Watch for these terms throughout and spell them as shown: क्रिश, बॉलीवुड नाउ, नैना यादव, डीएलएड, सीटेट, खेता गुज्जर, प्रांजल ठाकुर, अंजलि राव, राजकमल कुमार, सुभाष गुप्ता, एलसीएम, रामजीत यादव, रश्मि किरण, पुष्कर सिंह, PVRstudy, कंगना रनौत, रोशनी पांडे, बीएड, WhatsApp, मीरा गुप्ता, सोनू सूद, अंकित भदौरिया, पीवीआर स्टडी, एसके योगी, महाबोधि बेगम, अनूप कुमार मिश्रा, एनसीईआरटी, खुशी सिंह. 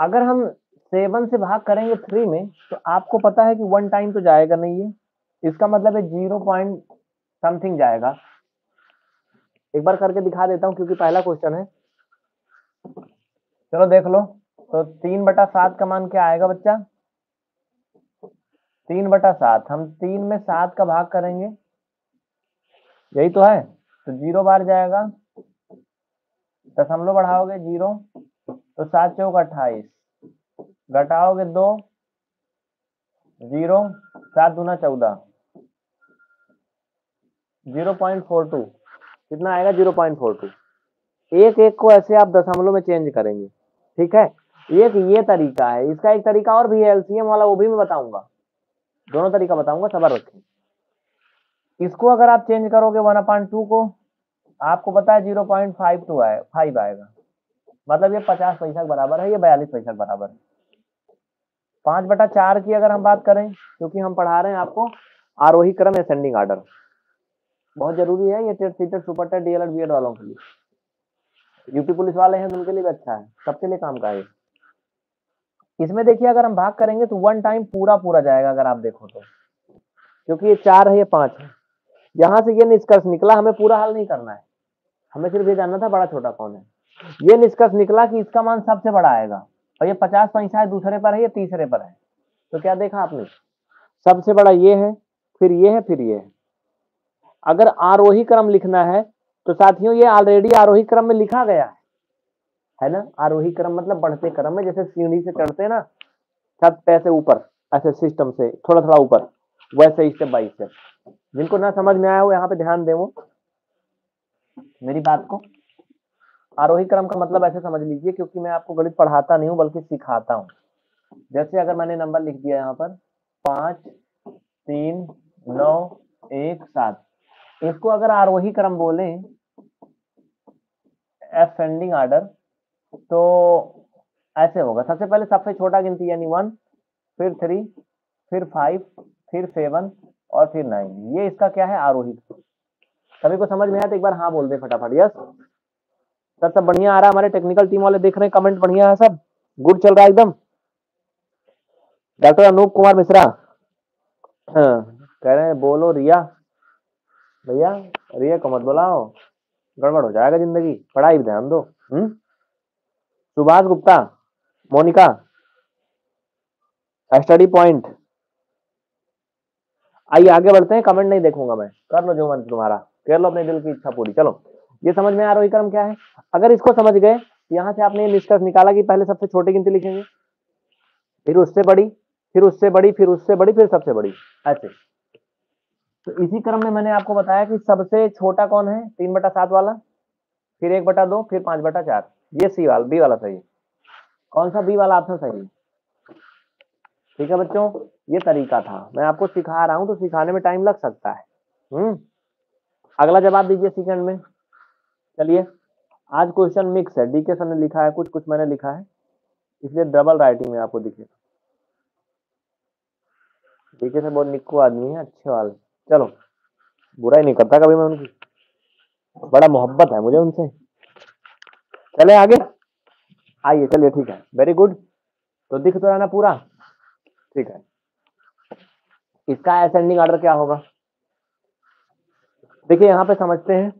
अगर हम 7 से भाग करेंगे 3 में तो आपको पता है कि 1 टाइम तो जाएगा नहीं है, इसका मतलब है 0 पॉइंट समथिंग जाएगा। एक बार करके दिखा देता हूं क्योंकि पहला क्वेश्चन है, चलो देख लो। तो 3/7 का मान क्या आएगा बच्चा? 3/7। हम 3 में 7 का भाग करेंगे, यही तो है, तो 0 बार जाएगा। दशमलव बढ़ाओगे 0 तो 7 चौक 28, घटाओगे 2 0 7 दूना 14 0.42 कितना आएगा? 0.42। एक को ऐसे आप दशमलव में चेंज करेंगे, ठीक है। एक ये तरीका है, इसका एक तरीका और भी है एलसीएम वाला, वो भी मैं बताऊंगा, दोनों तरीका बताऊंगा, सबर रखें। इसको अगर आप चेंज करोगे 1/2 को, आपको पता है 0.52 आएगा, मतलब ये 50 पैसा के बराबर है, ये 42 पैसा के बराबर है। 5/4 की अगर हम बात करें, क्योंकि हम पढ़ा रहे हैं आपको आरोही क्रम असेंडिंग ऑर्डर, बहुत जरूरी है ये TET सीटेट super TET डीएलएड बीएड वालों के लिए, यूपी पुलिस वाले हैं उनके लिए भी अच्छा है, सबके लिए काम का है। इसमें देखिए अगर हम भाग करेंगे तो 1 टाइम पूरा जाएगा, अगर आप देखो तो, क्योंकि ये 4 है ये 5 है। यहां से ये निष्कर्ष निकला, हमें पूरा हल नहीं करना है, हमें सिर्फ ये जानना था बड़ा छोटा कौन है। ये निष्कर्ष निकला कि इसका मान सबसे बड़ा आएगा, और ये 50 पैसा है दूसरे पर है, ये तीसरे पर है। तो क्या देखा आपने? सबसे बड़ा ये है, फिर ये है, फिर ये है। अगर आरोही क्रम लिखना है तो साथियों ये ऑलरेडी आरोही क्रम में लिखा गया है ना। आरोही क्रम मतलब बढ़ते क्रम में, जैसे सीढ़ी से चढ़ते हैं ना, सब पैसे ऊपर ऐसे सिस्टम से थोड़ा थोड़ा ऊपर, वैसे स्टेप बाई स्टेप। जिनको ना समझ में आया हो यहाँ पे ध्यान दें वो मेरी बात को। आरोही क्रम का मतलब ऐसे समझ लीजिए, क्योंकि मैं आपको गणित पढ़ाता नहीं हूँ बल्कि सिखाता हूँ। जैसे अगर मैंने नंबर लिख दिया यहाँ पर 5 3 9 1 7, इसको अगर आरोही क्रम बोले असेंडिंग ऑर्डर तो ऐसे होगा, सबसे पहले सबसे छोटा गिनती यानी 1, फिर 3, फिर 5, फिर 7 और फिर 9। ये इसका क्या है? आरोही। सभी को समझ में आया तो एक बार हाँ बोल दे फटाफट। यस सर, सब बढ़िया आ रहा है, हमारे टेक्निकल टीम वाले देख रहे हैं, कमेंट बढ़िया है, सब गुड चल रहा है एकदम। डॉक्टर अनूप कुमार मिश्रा कह रहे हैं बोलो रिया, भैया रिया को मत बुलाओ, गड़बड़ हो जाएगा जिंदगी, पढ़ाई पर ध्यान दो। सुभाष गुप्ता, Monika, study point. आइए आगे बढ़ते हैं, कमेंट नहीं देखूंगा मैं, कर लो जो मन तुम्हारा, कर लो अपने दिल की इच्छा पूरी। चलो, ये समझ में आरोही क्रम क्या है। अगर इसको समझ गए, यहाँ से आपने निष्कर्ष निकाला कि पहले सबसे छोटी गिनती लिखेंगे, फिर उससे बड़ी, फिर उससे बड़ी, फिर उससे बड़ी, फिर सबसे बड़ी, ऐसे। तो इसी क्रम में मैंने आपको बताया कि सबसे छोटा कौन है, 3/7 वाला, फिर 1/2, फिर 5/4। ये सी वाला, बी वाला सही है। कौन सा? बी वाला ऑप्शन सही है। ठीक है बच्चों, ये तरीका था, मैं आपको सिखा रहा हूं तो सिखाने में टाइम लग सकता है। अगला जवाब दीजिए सेकंड में। चलिए, आज क्वेश्चन मिक्स है, डीके सर ने लिखा है, कुछ कुछ मैंने लिखा है, इसलिए डबल राइटिंग में आपको दिखेगा। डीके सर बहुत निक्को आदमी है, अच्छे वाले, चलो बुरा ही नहीं करता कभी मैं, उनकी बड़ा मोहब्बत है मुझे उनसे। चले आगे आइए, चलिए ठीक है, वेरी गुड। तो दिख तो रहना पूरा, ठीक है। इसका असेंडिंग ऑर्डर क्या होगा? देखिए यहाँ पे समझते हैं,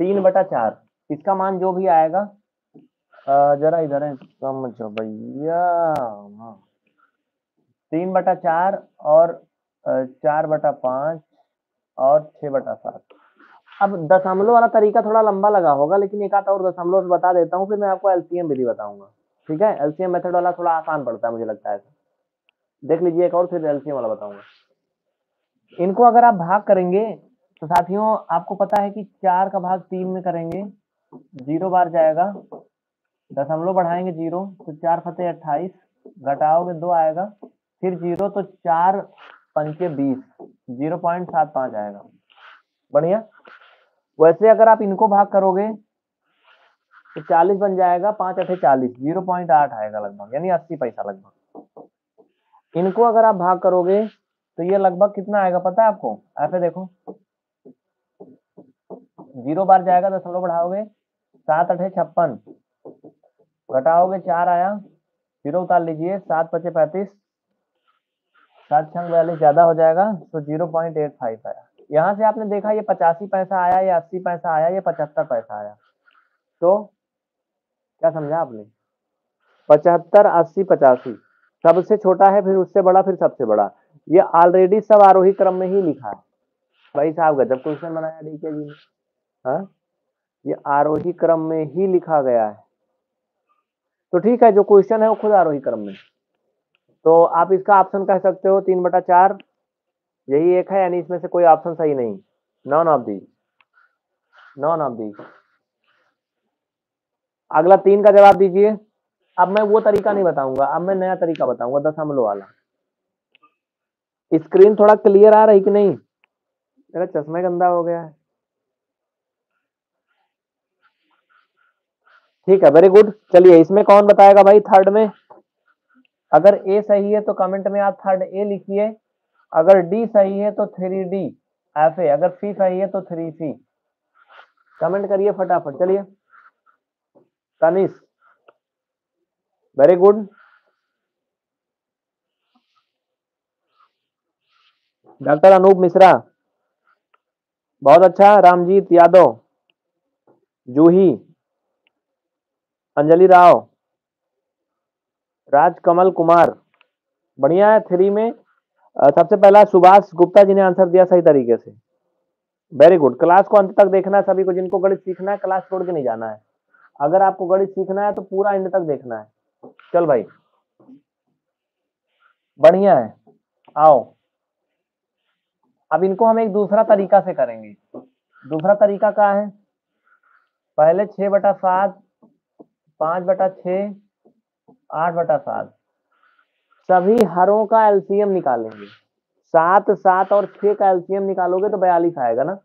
3/4, इसका मान जो भी आएगा, जरा इधर है समझो भैया, 3/4 और 4/5 और 6/7। अब दशमलव वाला तरीका थोड़ा लंबा लगा होगा, लेकिन एक आध और दशमलव बता देता हूँ, फिर मैं आपको एलसीएम विधि बताऊंगा, ठीक है। एलसीएम मेथड वाला थोड़ा आसान पड़ता है मुझे लगता है, देख लीजिए एक और, फिर एलसीएम वाला बताऊंगा। इनको अगर आप भाग करेंगे तो साथियों आपको पता है कि 4 का भाग 3 में करेंगे, 0 बार जाएगा, दशमलव बढ़ाएंगे 0 तो 4 फते 28, घटाओगे 2 आएगा, फिर 0 तो 4 पंचे 20, 0.75 आएगा, बढ़िया। वैसे अगर आप इनको भाग करोगे तो 40 बन जाएगा, 5 अठे 40, 0.8 आएगा लगभग, यानी 80 पैसा लगभग। इनको अगर आप भाग करोगे तो ये लगभग कितना आएगा पता है आपको? ऐसे देखो, 0 बार जाएगा, दशमलव बढ़ाओगे, 7 अठे 56, घटाओगे 4 आया, जीरो उतार लीजिए, 7×5 = 35, 7×6 = 42 ज्यादा हो जाएगा, तो 0.85 आया। यहाँ से आपने देखा ये 85 पैसा आया, या 80 पैसा आया, या 75 पैसा आया, तो क्या समझा आपने? 75, 80, 85 सबसे छोटा है, फिर उससे बड़ा, फिर सबसे बड़ा। ये ऑलरेडी सब आरोही क्रम में ही लिखा है भाई साहब, गजब क्वेश्चन बनाया डीके जी ने। हाँ, ये आरोही क्रम में ही लिखा गया है, तो ठीक है, जो क्वेश्चन है वो खुद आरोही क्रम में, तो आप इसका ऑप्शन कह सकते हो 3/4, यही एक है, यानी इसमें से कोई ऑप्शन सही नहीं, नॉन ऑफ दीज। अगला 3 का जवाब दीजिए। अब मैं वो तरीका नहीं बताऊंगा, अब मैं नया तरीका बताऊंगा, दशमलव वाला। स्क्रीन थोड़ा क्लियर आ रही कि नहीं? मेरा चश्मा गंदा हो गया है। ठीक है, वेरी गुड। चलिए, इसमें कौन बताएगा भाई? थर्ड में अगर ए सही है तो कमेंट में आप थर्ड ए लिखिए, अगर डी सही है तो 3D, F A, अगर फी सही है तो 3C। कमेंट करिए फटाफट। चलिए, Tanish, very good. Doctor Anoop Mishra, बहुत अच्छा। रामजीत यादव, जूही, अंजलि राव, राजकमल कुमार, बढ़िया है। 3 में सबसे पहला सुभाष गुप्ता जी ने आंसर दिया सही तरीके से, वेरी गुड। क्लास को अंत तक देखना है सभी को, जिनको गणित सीखना है क्लास छोड़ के नहीं जाना है, अगर आपको गणित सीखना है तो पूरा एंड तक देखना है। चल भाई, बढ़िया है। आओ, अब इनको हम एक दूसरा तरीका से करेंगे। दूसरा तरीका क्या है? पहले 6/7, 5/6, 8/7 सभी हरों का एलसीएम निकालेंगे। 7, 7 और 6 का एलसीएम निकालोगे तो 42 आएगा ना।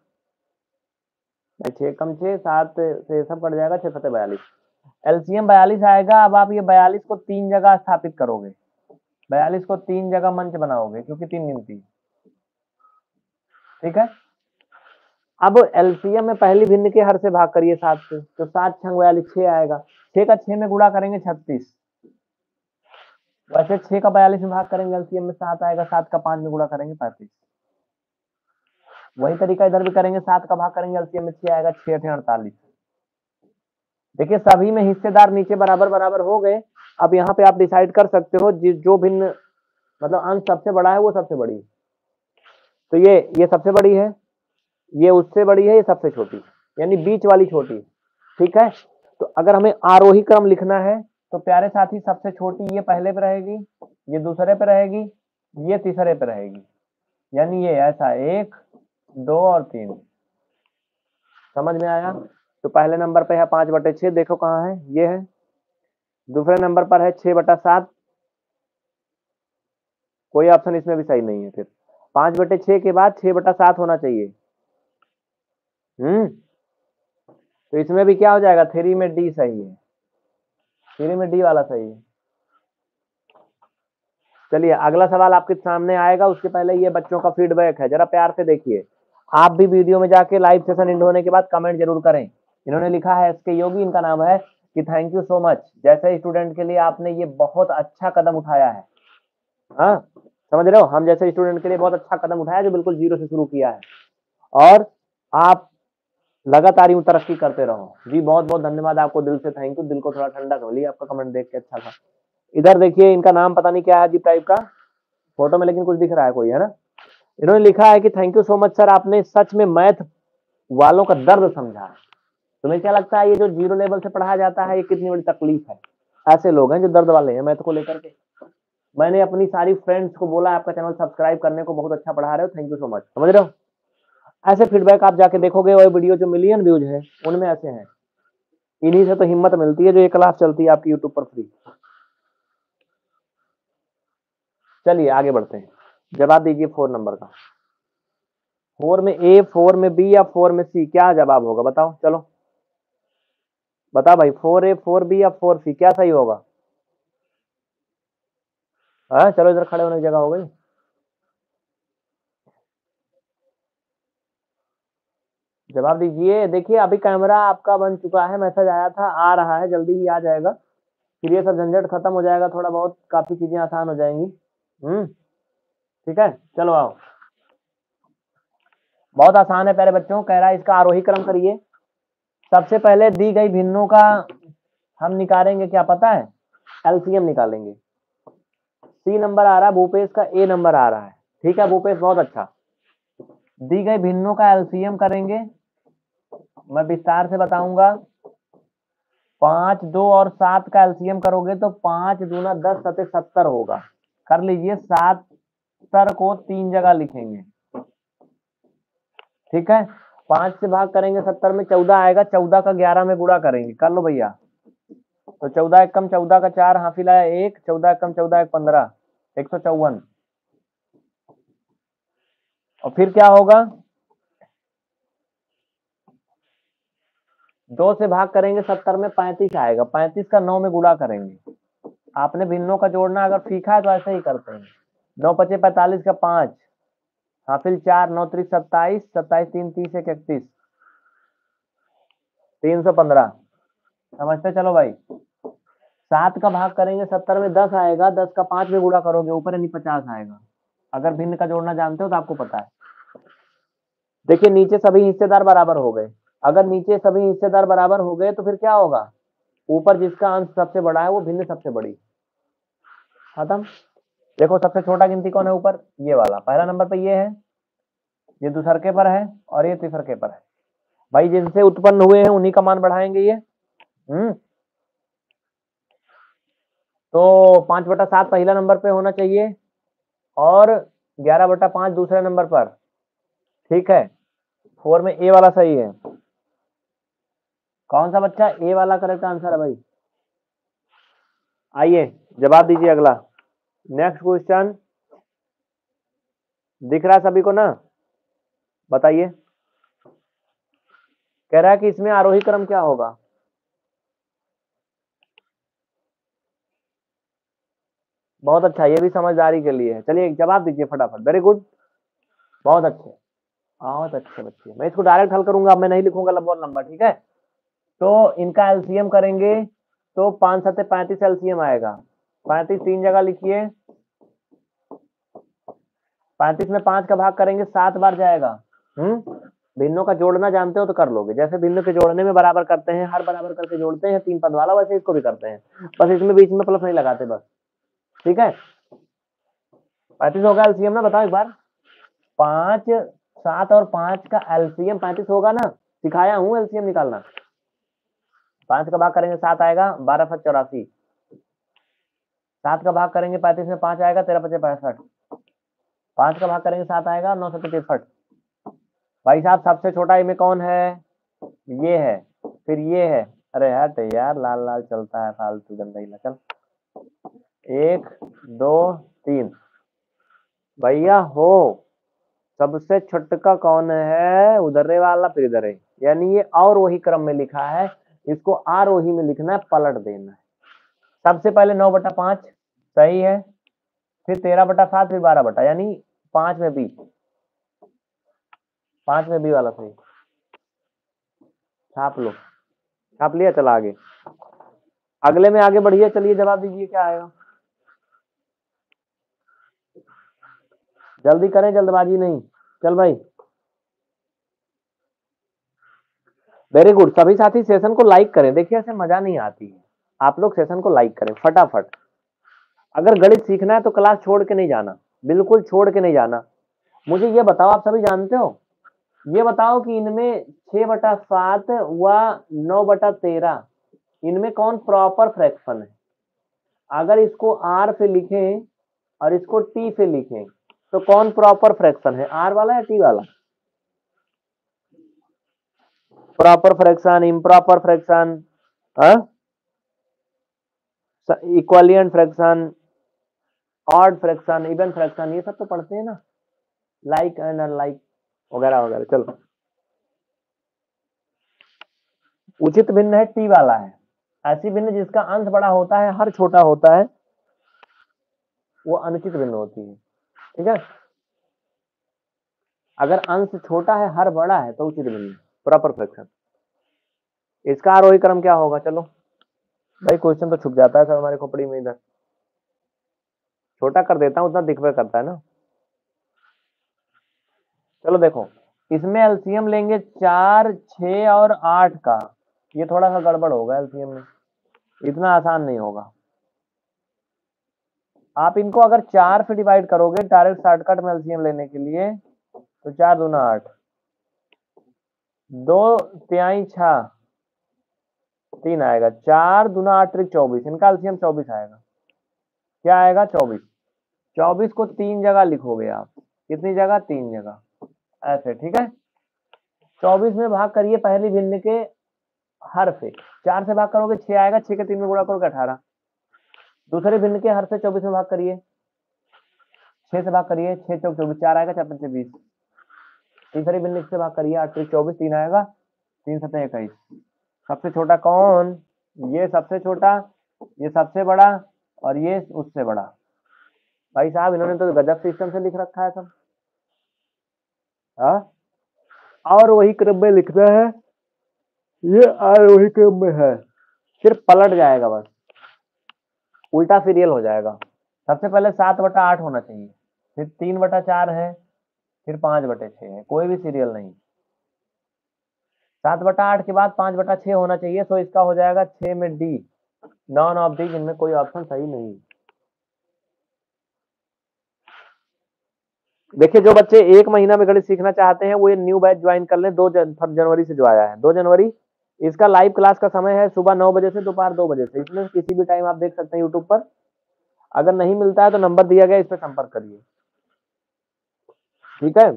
6 कम 6, 7 से सब कट जाएगा, 6 × 7 = 42, एलसीएम 42 आएगा। अब आप ये 42 को 3 जगह स्थापित करोगे, 42 को 3 जगह मंच बनाओगे, क्योंकि 3 गिनती। ठीक है, अब एलसीएम में पहली भिन्न के हर से भाग करिए 7 से, तो 7×6 = 42, 6 आएगा। 6 का 6 में गुणा करेंगे 36, वैसे 6 का 42 में भाग करेंगे एलसीएम में 7 आएगा, 7 का 5 में गुणा करेंगे 35। वही तरीका इधर भी करेंगे, 7 का भाग करेंगे एलसीएम में 6 आएगा, 6×8 = 48। देखिए, सभी में हिस्सेदार नीचे बराबर बराबर हो गए। अब यहाँ पे आप डिसाइड कर सकते हो जो भिन्न मतलब अंश सबसे बड़ा है वो सबसे बड़ी है, तो ये सबसे बड़ी है, ये उससे बड़ी है, ये सबसे छोटी, यानी बीच वाली छोटी। ठीक है, तो अगर हमें आरोही क्रम लिखना है तो प्यारे साथी, सबसे छोटी ये पहले पे रहेगी, ये दूसरे पे रहेगी, ये तीसरे पे रहेगी, यानी ये ऐसा 1, 2 और 3। समझ में आया? तो पहले नंबर पे है 5/6, देखो कहाँ है, ये है। दूसरे नंबर पर है 6/7, कोई ऑप्शन इसमें भी सही नहीं है। फिर 5/6 के बाद 6/7 होना चाहिए। तो इसमें भी क्या हो जाएगा? 3 में डी सही है, 3 में डी वाला सही है। चलिए, अगला सवाल आपके सामने आएगा, उसके पहले ये बच्चों का फीडबैक है, जरा प्यार से देखिए। आप भी वीडियो में जाके लाइव सेशन एंड होने के बाद कमेंट जरूर करें। इन्होंने लिखा है, एसके योगी इनका नाम है, कि थैंक यू सो मच, जैसे स्टूडेंट के लिए आपने ये बहुत अच्छा कदम उठाया है। हाँ, समझ रहे हो, हम जैसे स्टूडेंट के लिए बहुत अच्छा कदम उठाया, जो बिल्कुल जीरो से शुरू किया है, और आप लगातार यूं तरक्की करते रहो जी। बहुत बहुत धन्यवाद आपको, दिल से थैंक यू। दिल को थोड़ा ठंडा कर लिया, आपका कमेंट देख के अच्छा था। इधर देखिए, इनका नाम पता नहीं क्या है, अजीब टाइप का फोटो में लेकिन कुछ दिख रहा है कोई, है ना। इन्होंने लिखा है कि thank you so much sir, आपने सच में मैथ वालों का दर्द समझा। तुम्हें क्या लगता है ये जो जीरो लेवल से पढ़ाया जाता है ये कितनी बड़ी तकलीफ है? ऐसे लोग हैं जो दर्द वाले हैं मैथ को लेकर के। मैंने अपनी सारी फ्रेंड्स को बोला आपका चैनल सब्सक्राइब करने को, बहुत अच्छा पढ़ा रहे हो, थैंक यू सो मच। समझ रहे हो? ऐसे फीडबैक आप जाके देखोगे, और वीडियो जो मिलियन व्यूज है उनमें ऐसे हैं। इन्हीं से तो हिम्मत मिलती है जो ये क्लास चलती है आपकी यूट्यूब पर फ्री। चलिए आगे बढ़ते हैं, जवाब दीजिए 4 नंबर का। 4 में A, 4 में B या 4 में C, क्या जवाब होगा बताओ? चलो बताओ भाई, 4A, 4B या 4C क्या सही होगा? हाँ, चलो इधर खड़े होने की जगह हो गई। जवाब दीजिए। देखिए, अभी कैमरा आपका बन चुका है, मैसेज आया था, आ रहा है, जल्दी ही आ जाएगा। फिर ये सब झंझट खत्म हो जाएगा, थोड़ा बहुत काफी चीजें आसान हो जाएंगी। ठीक है, चलो आओ। बहुत आसान है प्यारे बच्चों। कह रहा है इसका आरोही क्रम करिए। सबसे पहले दी गई भिन्नों का हम निकालेंगे, क्या पता है, एलसीएम निकालेंगे। सी नंबर आ रहा है, भूपेश का ए नंबर आ रहा है। ठीक है भूपेश, बहुत अच्छा। दी गई भिन्नों का एलसीएम करेंगे, मैं विस्तार से बताऊंगा। 5, 2 और 7 का एलसीएम करोगे तो 5×10 = 70 होगा। कर लीजिए, 70 को 3 जगह लिखेंगे। ठीक है, 5 से भाग करेंगे 70 में, 14 आएगा। 14 का 11 में गुणा करेंगे। कर लो भैया, तो 14 × 14 का 4, हाफी लाया 1, 14 × 14 = 15, 154। और फिर क्या होगा, 2 से भाग करेंगे 70 में, 35 आएगा। 35 का 9 में गुणा करेंगे। आपने भिन्नों का जोड़ना अगर सीखा है तो ऐसा ही करते हैं। 9×5 = 45 का 5, हाफिल 4, 9×3 = 27, 27×3 = 31, 315। समझते चलो भाई। 7 का भाग करेंगे 70 में, 10 आएगा। 10 का 5 में गुणा करोगे, ऊपर यानी 50 आएगा। अगर भिन्न का जोड़ना जानते हो तो आपको पता है। देखिए नीचे सभी हिस्सेदार बराबर हो गए। अगर नीचे सभी हिस्सेदार बराबर हो गए तो फिर क्या होगा, ऊपर जिसका अंश सबसे बड़ा है वो भिन्न सबसे बड़ी। खत्म। देखो सबसे छोटा गिनती कौन है ऊपर, ये वाला पहला नंबर पे ये है, ये दूसरके पर है और ये तीसरके पर है। भाई जिनसे उत्पन्न हुए हैं उन्हीं का मान बढ़ाएंगे ये। तो 5/7 पहला नंबर पे होना चाहिए और 11/5 दूसरे नंबर पर। ठीक है, 4 में ए वाला सही है। कौन सा बच्चा, ए वाला करेक्ट आंसर है भाई। आइए जवाब दीजिए अगला, नेक्स्ट क्वेश्चन। दिख रहा सभी को ना, बताइए। कह रहा है कि इसमें आरोही क्रम क्या होगा। बहुत अच्छा, ये भी समझदारी के लिए है। चलिए जवाब दीजिए फटाफट। वेरी गुड, बहुत अच्छे, बहुत अच्छे बच्चे। मैं इसको डायरेक्ट हल करूंगा, मैं नहीं लिखूंगा लंबा। ठीक है, तो इनका एलसीएम करेंगे तो 5×7 = 35 एलसीएम आएगा। 35 3 जगह लिखिए। 35 में 5 का भाग करेंगे 7 बार जाएगा। भिन्नों का जोड़ना जानते हो तो कर लोगे। जैसे भिन्नों के जोड़ने में बराबर करते हैं, हर बराबर करके जोड़ते हैं 3 पद वाला, वैसे इसको भी करते हैं, बस इसमें बीच में प्लस नहीं लगाते बस। ठीक है, 35 होगा एलसीएम ना, बताओ एक बार। 5, 7 और 5 का एलसीएम 35 होगा ना, सिखाया हूं एलसीएम निकालना। 5 का भाग करेंगे 7 आएगा, 12×7 = 84। 7 का भाग करेंगे 35 में 5 आएगा, 13×5 = 65। 5 का भाग करेंगे 7 आएगा, 963। भाई साहब सबसे छोटा इनमें कौन है, ये है, फिर ये है। अरे हट यार, लाल लाल चलता है फालतू गंदा ही। चल 1, 2, 3 भैया हो। सबसे छुटका कौन है, उधरे वाला फिर इधरे, यानी ये और वही क्रम में लिखा है, इसको आरोही में लिखना है, पलट देना है। सबसे पहले 9/5 सही है, फिर 13/7, फिर 12/, यानी 5 में बी वाला सही। छाप लो, छाप लिया। चला आगे, अगले में आगे बढ़िए। चलिए जवाब दीजिए, क्या आएगा, जल्दी करें, जल्दबाजी नहीं। चल भाई, वेरी गुड। सभी साथी सेशन को लाइक करें, देखिए ऐसे मजा नहीं आती है। आप लोग सेशन को लाइक करें फटाफट। अगर गणित सीखना है तो क्लास छोड़ के नहीं जाना, बिल्कुल छोड़ के नहीं जाना। मुझे ये बताओ, आप सभी जानते हो, ये बताओ कि इनमें 6/7 व 9/13 इनमें कौन प्रॉपर फ्रैक्शन है। अगर इसको आर पे लिखें और इसको टी पे लिखें तो कौन प्रॉपर फ्रैक्शन है, आर वाला या टी वाला। Proper fraction, improper fraction, equivalent fraction, odd fraction, even fraction, ये सब तो पढ़ते हैं ना, लाइक एंड अनलाइक वगैरह वगैरह। चलो, उचित भिन्न है टी वाला है। ऐसी भिन्न जिसका अंश बड़ा होता है, हर छोटा होता है, वो अनुचित भिन्न होती है। ठीक है, अगर अंश छोटा है, हर बड़ा है, तो उचित भिन्न, प्रॉपर फ्रैक्शन। इसका आरोही क्रम क्या होगा, चलो भाई क्वेश्चन तो छुप जाता है सर हमारे खोपड़ी में, इधर छोटा कर देता हूँ उतना दिखवे करता है ना। चलो देखो इसमें एलसीएम लेंगे 4, 6 और 8 का, ये थोड़ा सा गड़बड़ होगा एलसीएम में, इतना आसान नहीं होगा। आप इनको अगर 4 से डिवाइड करोगे डायरेक्ट शॉर्टकट में एलसीएम लेने के लिए, तो 4 दूना 8, 2 तिहाई 6, 3 आएगा, 4 दूना 8 = 24, इनका एलसीएम 24 आएगा। क्या आएगा? 24। 24 को 3 जगह लिखोगे आप, कितनी जगह? 3 जगह, ऐसे। ठीक है, 24 में भाग करिए पहली भिन्न के हर से, 4 से भाग करोगे 6 आएगा, 6 के 3 में गुणा करोगे 18। दूसरे भिन्न के हर से 24 में भाग करिए, 6 से भाग करिए, 6 × 24 4 आएगा, 4 × 5 = 20। तीसरे भिन्न से भाग करिए, 8 × 24 3 आएगा, 3 × 7 = 21। सबसे छोटा कौन? ये सबसे छोटा, ये सबसे बड़ा और ये उससे बड़ा। भाई साहब इन्होंने तो गजब सिस्टम से लिख रखा है सब, हाँ, और वही क्रम में लिखना है, ये और वही क्रम में है, सिर्फ पलट जाएगा बस, उल्टा सीरियल हो जाएगा। सबसे पहले 7/8 होना चाहिए, फिर 3/4 है, फिर 5/6 है, कोई भी सीरियल नहीं। 7/8 के बाद 5/6 होना चाहिए, तो इसका हो जाएगा 6 में डी, नॉन ऑफ डी, जिनमें कोई ऑप्शन सही नहीं। देखिए जो बच्चे 1 महीना में गणित सीखना चाहते हैं वो ये न्यू बैच ज्वाइन कर लें। 2 जनवरी से जो आया है, 2 जनवरी इसका लाइव क्लास का समय है, सुबह 9 बजे से दोपहर 2 बजे से। इसमें किसी भी टाइम आप देख सकते हैं यूट्यूब पर। अगर नहीं मिलता है तो नंबर दिया गया, इस पर संपर्क करिए। ठीक है,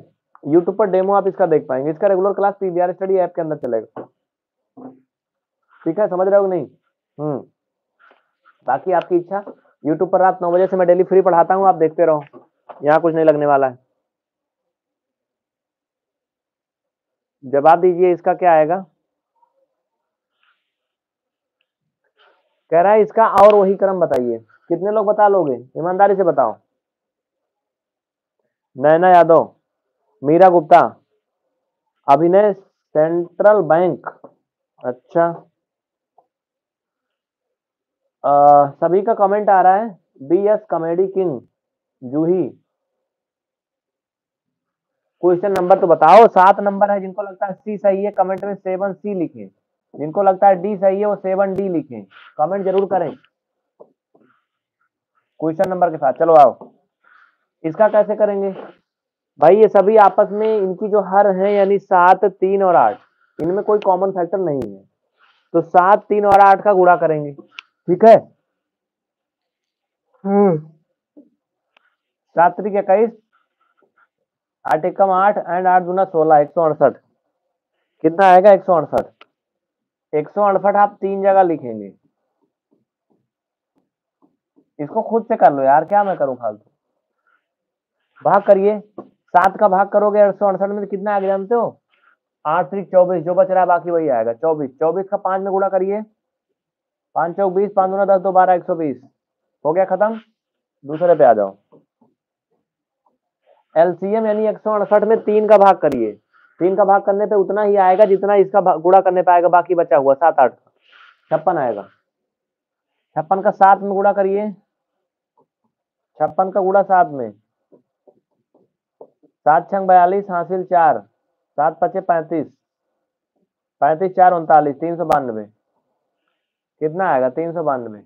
यूट्यूब पर डेमो आप इसका देख पाएंगे। इसका regular class पीवीआर स्टडी app के अंदर चलेगा। ठीक है, समझ रहे हो नहीं? बाकी आपकी इच्छा। यूट्यूब पर रात 9 बजे से मैं डेली फ्री पढ़ाता हूँ, आप देखते रहो, यहाँ कुछ नहीं लगने वाला है। जवाब दीजिए, इसका क्या आएगा? कह रहा है इसका और वही क्रम बताइए। कितने लोग बता लोगे? ईमानदारी से बताओ। नैना यादव, मीरा गुप्ता, अभिनय सेंट्रल बैंक, अच्छा, सभी का कमेंट आ रहा है। BS comedy king, Juhi, question number तो बताओ। 7 नंबर है, जिनको लगता है सी सही है कमेंट में 7C लिखे, जिनको लगता है डी सही है वो 7D लिखें, कमेंट जरूर करें क्वेश्चन नंबर के साथ। चलो आओ, इसका कैसे करेंगे? भाई ये सभी आपस में इनकी जो हर है, यानी 7, 3 और 8, इनमें कोई कॉमन फैक्टर नहीं है, तो 7, 3 और 8 का गुणा करेंगे। ठीक है, 7 × 3 = 21, 8 × 8 एंड 8 × 16 168। कितना आएगा? 168। 168 आप 3 जगह लिखेंगे। इसको खुद से कर लो यार, क्या मैं करूं फालतू। भाग करिए, 7 का भाग करोगे 168 में तो कितना आगे जानते हो? 8 × 24 जो बच रहा है बाकी वही आएगा, 24। 24 का 5 में गुणा करिए, 5 × 24 5 × 10 = 12 120। हो गया खत्म। दूसरे पे आ जाओ, एलसीएम यानी 168 में 3 का भाग करिए। 3 का भाग करने पे उतना ही आएगा जितना इसका गुणा करने पे आएगा, बाकी बचा हुआ 7, 8 का 56 आएगा। 56 का 7 में गुणा करिए, 56 का गुणा 7 में, 7 × 42 हासिल 4, 7 × 5 = 35, 35 × 4 = 39, 392। कितना आएगा? 392।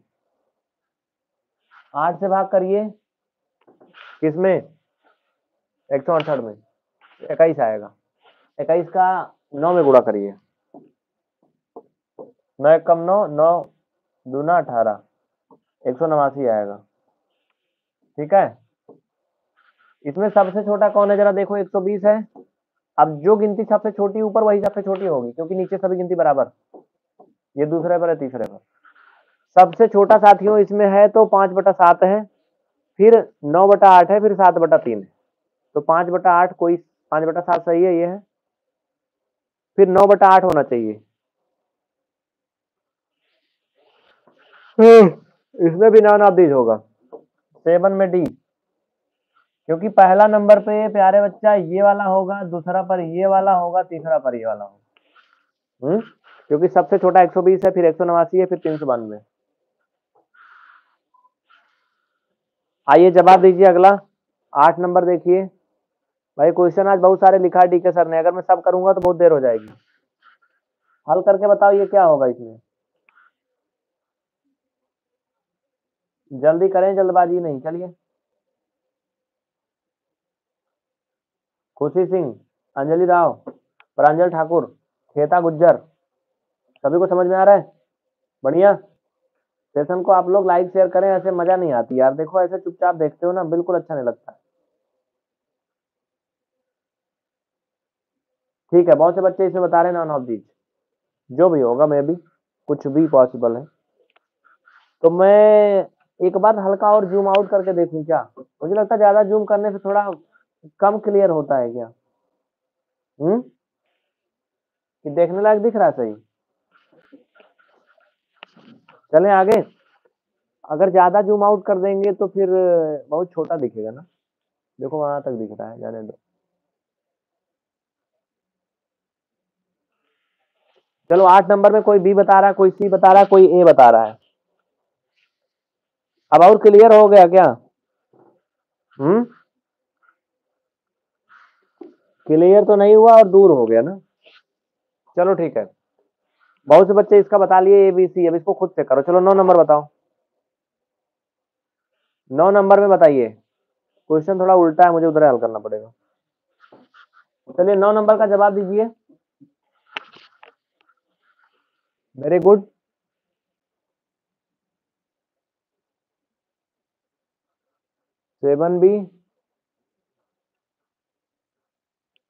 8 से भाग करिए, किसमें? 168 में, 21 आएगा। 21 का 9 में गुणा करिए, 9 × 9 9 दूना 18 189 आएगा। ठीक है, इसमें सबसे छोटा कौन है जरा देखो? 120 है। अब जो गिनती सबसे छोटी ऊपर वही सबसे छोटी होगी, क्योंकि नीचे सभी गिनती बराबर, ये दूसरे पर है, तीसरे पर। सबसे छोटा साथियों इसमें है तो 5/7 है, फिर 9/8 है, फिर 7/3 है, तो 5/8 कोई 5/7 सही है, ये है, फिर 9/8 होना चाहिए। इसमें भी नॉन ऑफ दीज होगा, 7 में डी, क्योंकि पहला नंबर पे प्यारे बच्चा ये वाला होगा, दूसरा पर ये वाला होगा, तीसरा पर ये वाला होगा। क्योंकि सबसे छोटा 120 है, फिर 189 है, फिर 392। आइए जवाब दीजिए अगला 8 नंबर देखिए। भाई क्वेश्चन आज बहुत सारे लिखा है डी के सर ने, अगर मैं सब करूंगा तो बहुत देर हो जाएगी। हल करके बताओ ये क्या होगा, इसमें जल्दी करें, जल्दबाजी नहीं। चलिए खुशी सिंह, अंजलि राव, प्रांजल ठाकुर, खेता गुज्जर, सभी को समझ में आ रहा है? बढ़िया। सेशन को आप लोग लाइक शेयर करें, ऐसे मजा नहीं आती यार, देखो ऐसे चुपचाप देखते हो ना, बिल्कुल अच्छा नहीं लगता। ठीक है, बहुत से बच्चे इसमें बता रहे हैं नॉन ऑफ दीज, जो भी होगा मे भी कुछ भी पॉसिबल है। तो मैं एक बार हल्का और जूम आउट करके देखूं क्या? मुझे लगता है ज्यादा जूम करने से थोड़ा कम क्लियर होता है क्या? कि देखने लायक दिख रहा सही? चलें आगे। अगर ज्यादा जूम आउट कर देंगे तो फिर बहुत छोटा दिखेगा ना। देखो वहां तक दिख रहा है, जाने दो। चलो 8 नंबर में कोई बी बता रहा है, कोई सी बता रहा है, कोई ए बता रहा है। अब और क्लियर हो गया क्या? क्लियर तो नहीं हुआ और दूर हो गया ना। चलो ठीक है, बहुत से बच्चे इसका बता लिए ए बी सी। अब इसको खुद से करो। चलो 9 नंबर बताओ। 9 नंबर में बताइए, क्वेश्चन थोड़ा उल्टा है, मुझे उधर हल करना पड़ेगा। चलिए 9 नंबर का जवाब दीजिए। Very good.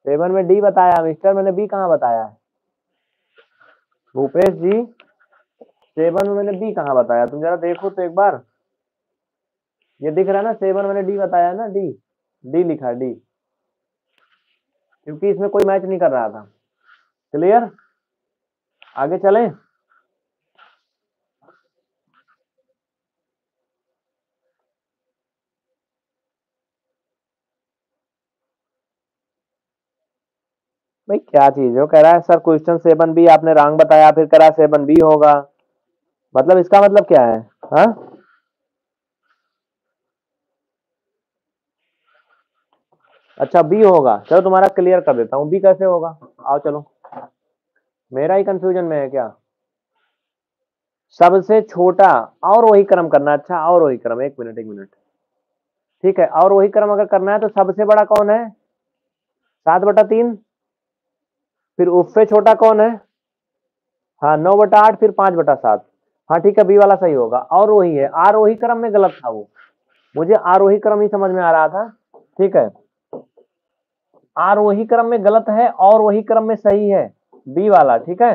सेवन में डी बताया मिस्टर, मैंने बी कहां बताया है? भूपेश जी, 7 में मैंने बी कहाँ बताया? तुम जरा देखो तो एक बार, ये दिख रहा है ना, 7 मैंने डी बताया ना, डी डी लिखा डी, क्योंकि इसमें कोई मैच नहीं कर रहा था। क्लियर? आगे चलें। भाई क्या चीज हो, कह रहा है सर क्वेश्चन 7B आपने रॉन्ग बताया, फिर कह रहा है 7B होगा, मतलब इसका मतलब क्या है? हाँ अच्छा B होगा, चलो तुम्हारा क्लियर कर देता हूँ। B कैसे होगा? आओ चलो, मेरा ही कंफ्यूजन में है क्या? सबसे छोटा और वही क्रम करना। अच्छा और वही क्रम, एक मिनट। ठीक है, और वही क्रम अगर करना है तो सबसे बड़ा कौन है? 7/3। फिर उससे छोटा कौन है? हाँ 9/8, फिर 5/7। हाँ ठीक है, बी वाला सही होगा। और वही है, आरोही क्रम में गलत था वो, मुझे आरोही क्रम ही समझ में आ रहा था। ठीक है, आरोही क्रम में गलत है और वही क्रम में सही है बी वाला। ठीक है,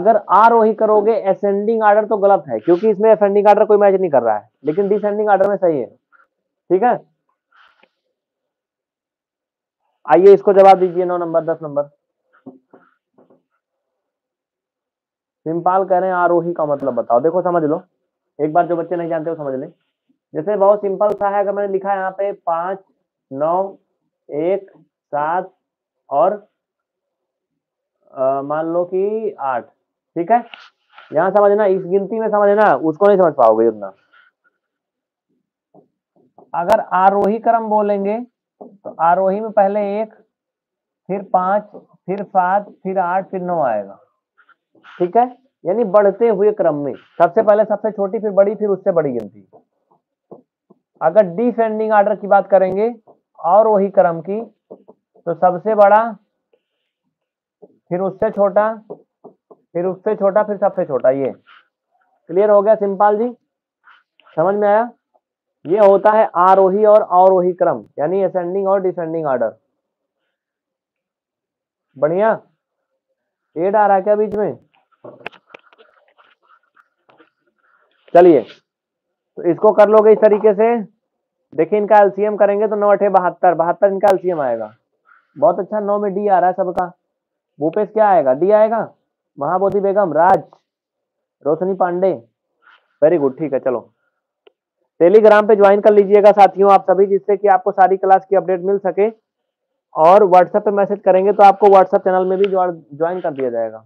अगर आरोही करोगे असेंडिंग ऑर्डर तो गलत है, क्योंकि इसमें असेंडिंग ऑर्डर कोई मैच नहीं कर रहा है, लेकिन डिसेंडिंग ऑर्डर में सही है। ठीक है, आइए इसको जवाब दीजिए। 9 नंबर 10 नंबर। सिंपल कह रहे हैं आरोही का मतलब बताओ। देखो समझ लो एक बार, जो बच्चे नहीं जानते वो समझ लें। जैसे बहुत सिंपल सा है, अगर मैंने लिखा है यहाँ पे 5, 9, 1, 7 और मान लो कि 8। ठीक है, यहाँ समझना, इस गिनती में समझना, उसको नहीं समझ पाओगे उतना। अगर आरोही क्रम बोलेंगे तो आरोही में पहले 1, फिर 5, फिर 7, फिर 8, फिर 9 आएगा। ठीक है, यानी बढ़ते हुए क्रम में सबसे पहले सबसे छोटी, फिर बड़ी, फिर उससे बड़ी गिनती। अगर डिसेंडिंग ऑर्डर की बात करेंगे और वही क्रम की, तो सबसे बड़ा, फिर उससे छोटा, फिर उससे छोटा, फिर सबसे छोटा। ये क्लियर हो गया सिंपल जी? समझ में आया? ये होता है आरोही और अवरोही क्रम, यानी असेंडिंग और डिसेंडिंग ऑर्डर। बढ़िया। एड आ रहा है क्या बीच में? चलिए तो इसको कर लोगे इस तरीके से। देखिए इनका एलसीएम करेंगे तो 9 अठे 72 इनका एलसीएम आएगा। बहुत अच्छा, 9 में डी आ रहा है सबका। भूपेश क्या आएगा? डी आएगा। महाबोधि बेगम, Raj, रोशनी पांडे, very good. ठीक है, चलो टेलीग्राम पे ज्वाइन कर लीजिएगा साथियों आप सभी, जिससे कि आपको सारी क्लास की अपडेट मिल सके। और व्हाट्सएप पे मैसेज करेंगे तो आपको व्हाट्सएप चैनल में भी ज्वाइन कर दिया जाएगा।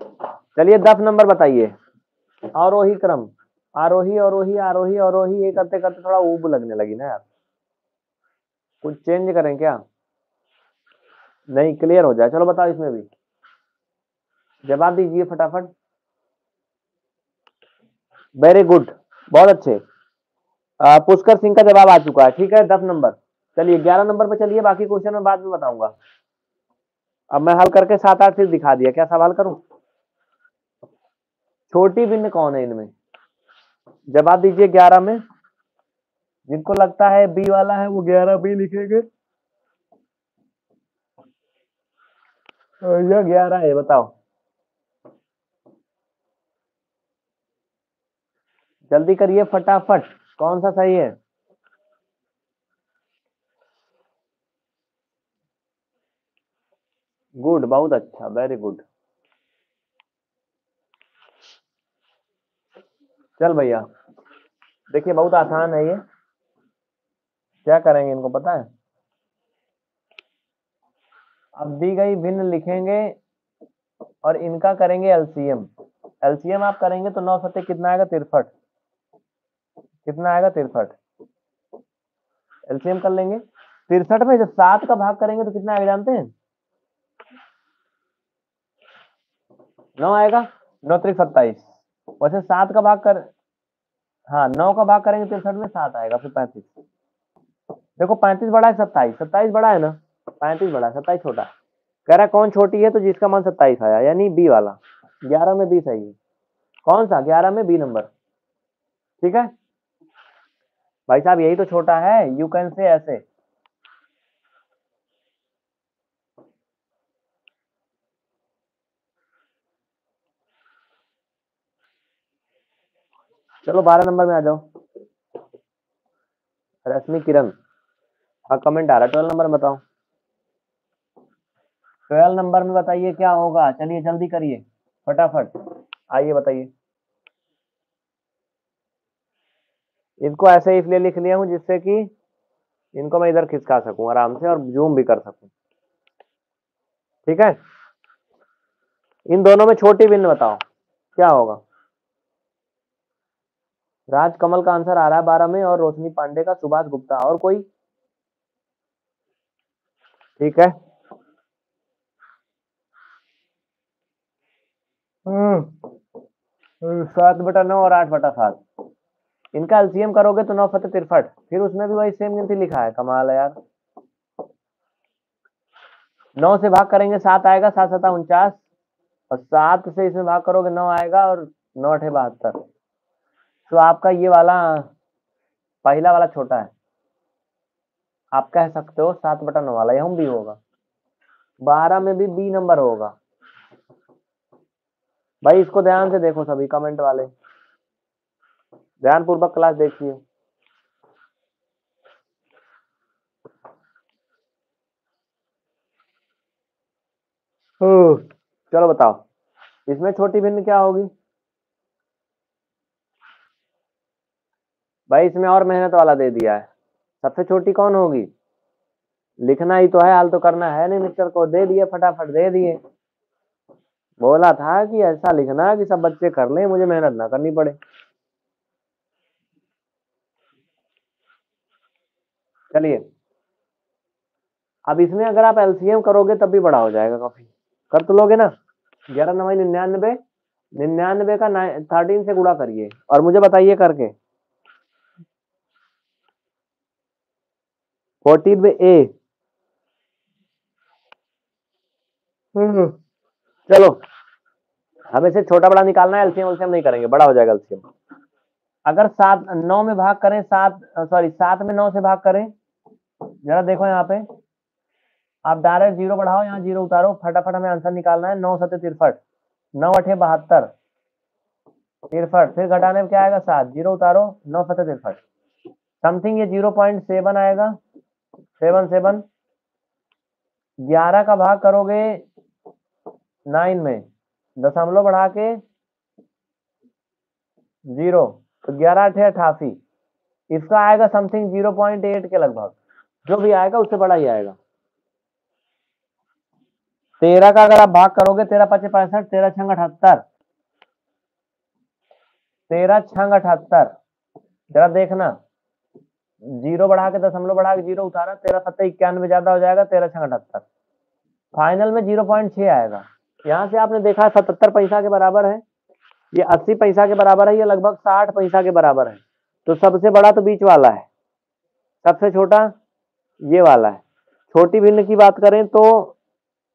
चलिए 10 नंबर बताइए। आरोही क्रम, आरोही आरोही आरोही आरोही, ये करते करते थोड़ा ऊब लगने लगी ना यार, कुछ चेंज करें क्या? नहीं, क्लियर हो जाए। चलो बताओ, इसमें भी जवाब दीजिए फटाफट। वेरी गुड, बहुत अच्छे। पुष्कर सिंह का जवाब आ चुका है, ठीक है 10 नंबर। चलिए 11 नंबर पर चलिए, बाकी क्वेश्चन मैं बाद में बताऊंगा। अब मैं हल करके 7-8 चीज दिखा दिया, क्या सवाल करूं? छोटी भिन्न कौन है इनमें? जवाब दीजिए 11 में। जिनको लगता है बी वाला है वो 11 बी लिखेंगे, यह 11 है। बताओ जल्दी करिए फटाफट, कौन सा सही है? गुड, बहुत अच्छा, वेरी गुड। चल भैया, देखिए बहुत आसान है ये, क्या करेंगे इनको पता है? अब दी गई भिन्न लिखेंगे और इनका करेंगे एलसीएम। एलसीएम आप करेंगे तो 9 सत्ते कितना आएगा? 63। कितना आएगा? 63। एलसीएम कर लेंगे 63 में, जब 7 का भाग करेंगे तो कितना आएगा जानते हैं? 9 आएगा। 9 × 3 = 27। वैसे 7 का भाग कर, हाँ 9 का भाग करेंगे 63 में 7 आएगा, फिर 35। देखो 35 बड़ा है 27, 27 बड़ा है ना, 35 बड़ा है, 27 छोटा। कह रहा कौन छोटी है, तो जिसका मान 27 आया, यानी बी वाला। 11 में बी सही है। कौन सा? 11 में बी नंबर, ठीक है भाई साहब, यही तो छोटा है। यू कैन से ऐसे, चलो 12 नंबर में आ जाओ। रश्मि किरण का कमेंट आ रहा है। 12 नंबर में बताओ, 12 नंबर में बताइए क्या होगा। चलिए जल्दी करिए फटाफट, आइए बताइए। इनको ऐसे इसलिए लिख लिया हूं जिससे कि इनको मैं इधर खिसका सकूं आराम से, और जूम भी कर सकूं, ठीक है। इन दोनों में छोटी भिन्न बताओ क्या होगा। राजकमल का आंसर आ रहा है 12 में, और रोशनी पांडे का, सुभाष गुप्ता, और कोई? ठीक है, हम्म, 7/9 और 8/7। इनका एलसीएम करोगे तो 9 × 63, फिर उसमें भी वही सेम गिनती लिखा है। कमाल है यार। 9 से भाग करेंगे 7 आएगा, 7 × 7 = 49, और 7 से इसमें भाग करोगे 9 आएगा, और 9 × 8 = 72। तो आपका ये वाला पहला वाला छोटा है। आप कह सकते हो 7/9 वाला यह हम भी होगा। 12 में भी बी नंबर होगा। भाई इसको ध्यान से देखो, सभी कमेंट वाले ध्यानपूर्वक क्लास देखिए। चलो बताओ इसमें छोटी भिन्न क्या होगी। भाई इसमें और मेहनत वाला दे दिया है, सबसे छोटी कौन होगी? लिखना ही तो है, हाल तो करना है नहीं। मिस्टर को दे दिए फटाफट, दे दिए, बोला था कि ऐसा लिखना कि सब बच्चे कर लें, मुझे मेहनत ना करनी पड़े। चलिए अब इसमें अगर आप एलसीएम करोगे तब भी बड़ा हो जाएगा काफी, कर तो लोगे ना। 11 × 9 99, 99 का 13 से गुणा करिए और मुझे बताइए करके। 14 में ए, चलो हमें से छोटा बड़ा निकालना है, एलसीएम एलसीएम नहीं करेंगे, बड़ा हो जाएगा एलसीएम। अगर 7/9 में भाग करें, 7 में 9 से भाग करें, जरा देखो यहाँ पे, आप डायरेक्ट 0 बढ़ाओ, यहाँ 0 उतारो, फटाफट हमें आंसर निकालना है। 9 × 7 = 63, 9 × 8 = 72, 63, फिर घटाने में क्या आएगा? 7, 0 उतारो, 9 × 7 = 63 समथिंग, ये 0.7 आएगा, 7, 7। 11 का भाग करोगे 9 में, दशमलव बढ़ा के 0, तो 11 × 8 = 88, इसका आएगा समथिंग 0.8 के लगभग, जो भी आएगा उससे बड़ा ही आएगा। 13 का अगर आप भाग करोगे 13 5 65, 13 6 78, 13 6 78। जरा देखना, जीरो बढ़ा के दशमलव बढ़ा के जीरो उतारा, 13 7 91 ज्यादा हो जाएगा 13 6 78। फाइनल में 0.6 आएगा। यहाँ से आपने देखा 77 पैसा के बराबर है, ये 80 पैसा के बराबर है, ये लगभग 60 पैसा के बराबर है। तो सबसे बड़ा तो बीच वाला है, सबसे छोटा ये वाला है। छोटी भिन्न की बात करें तो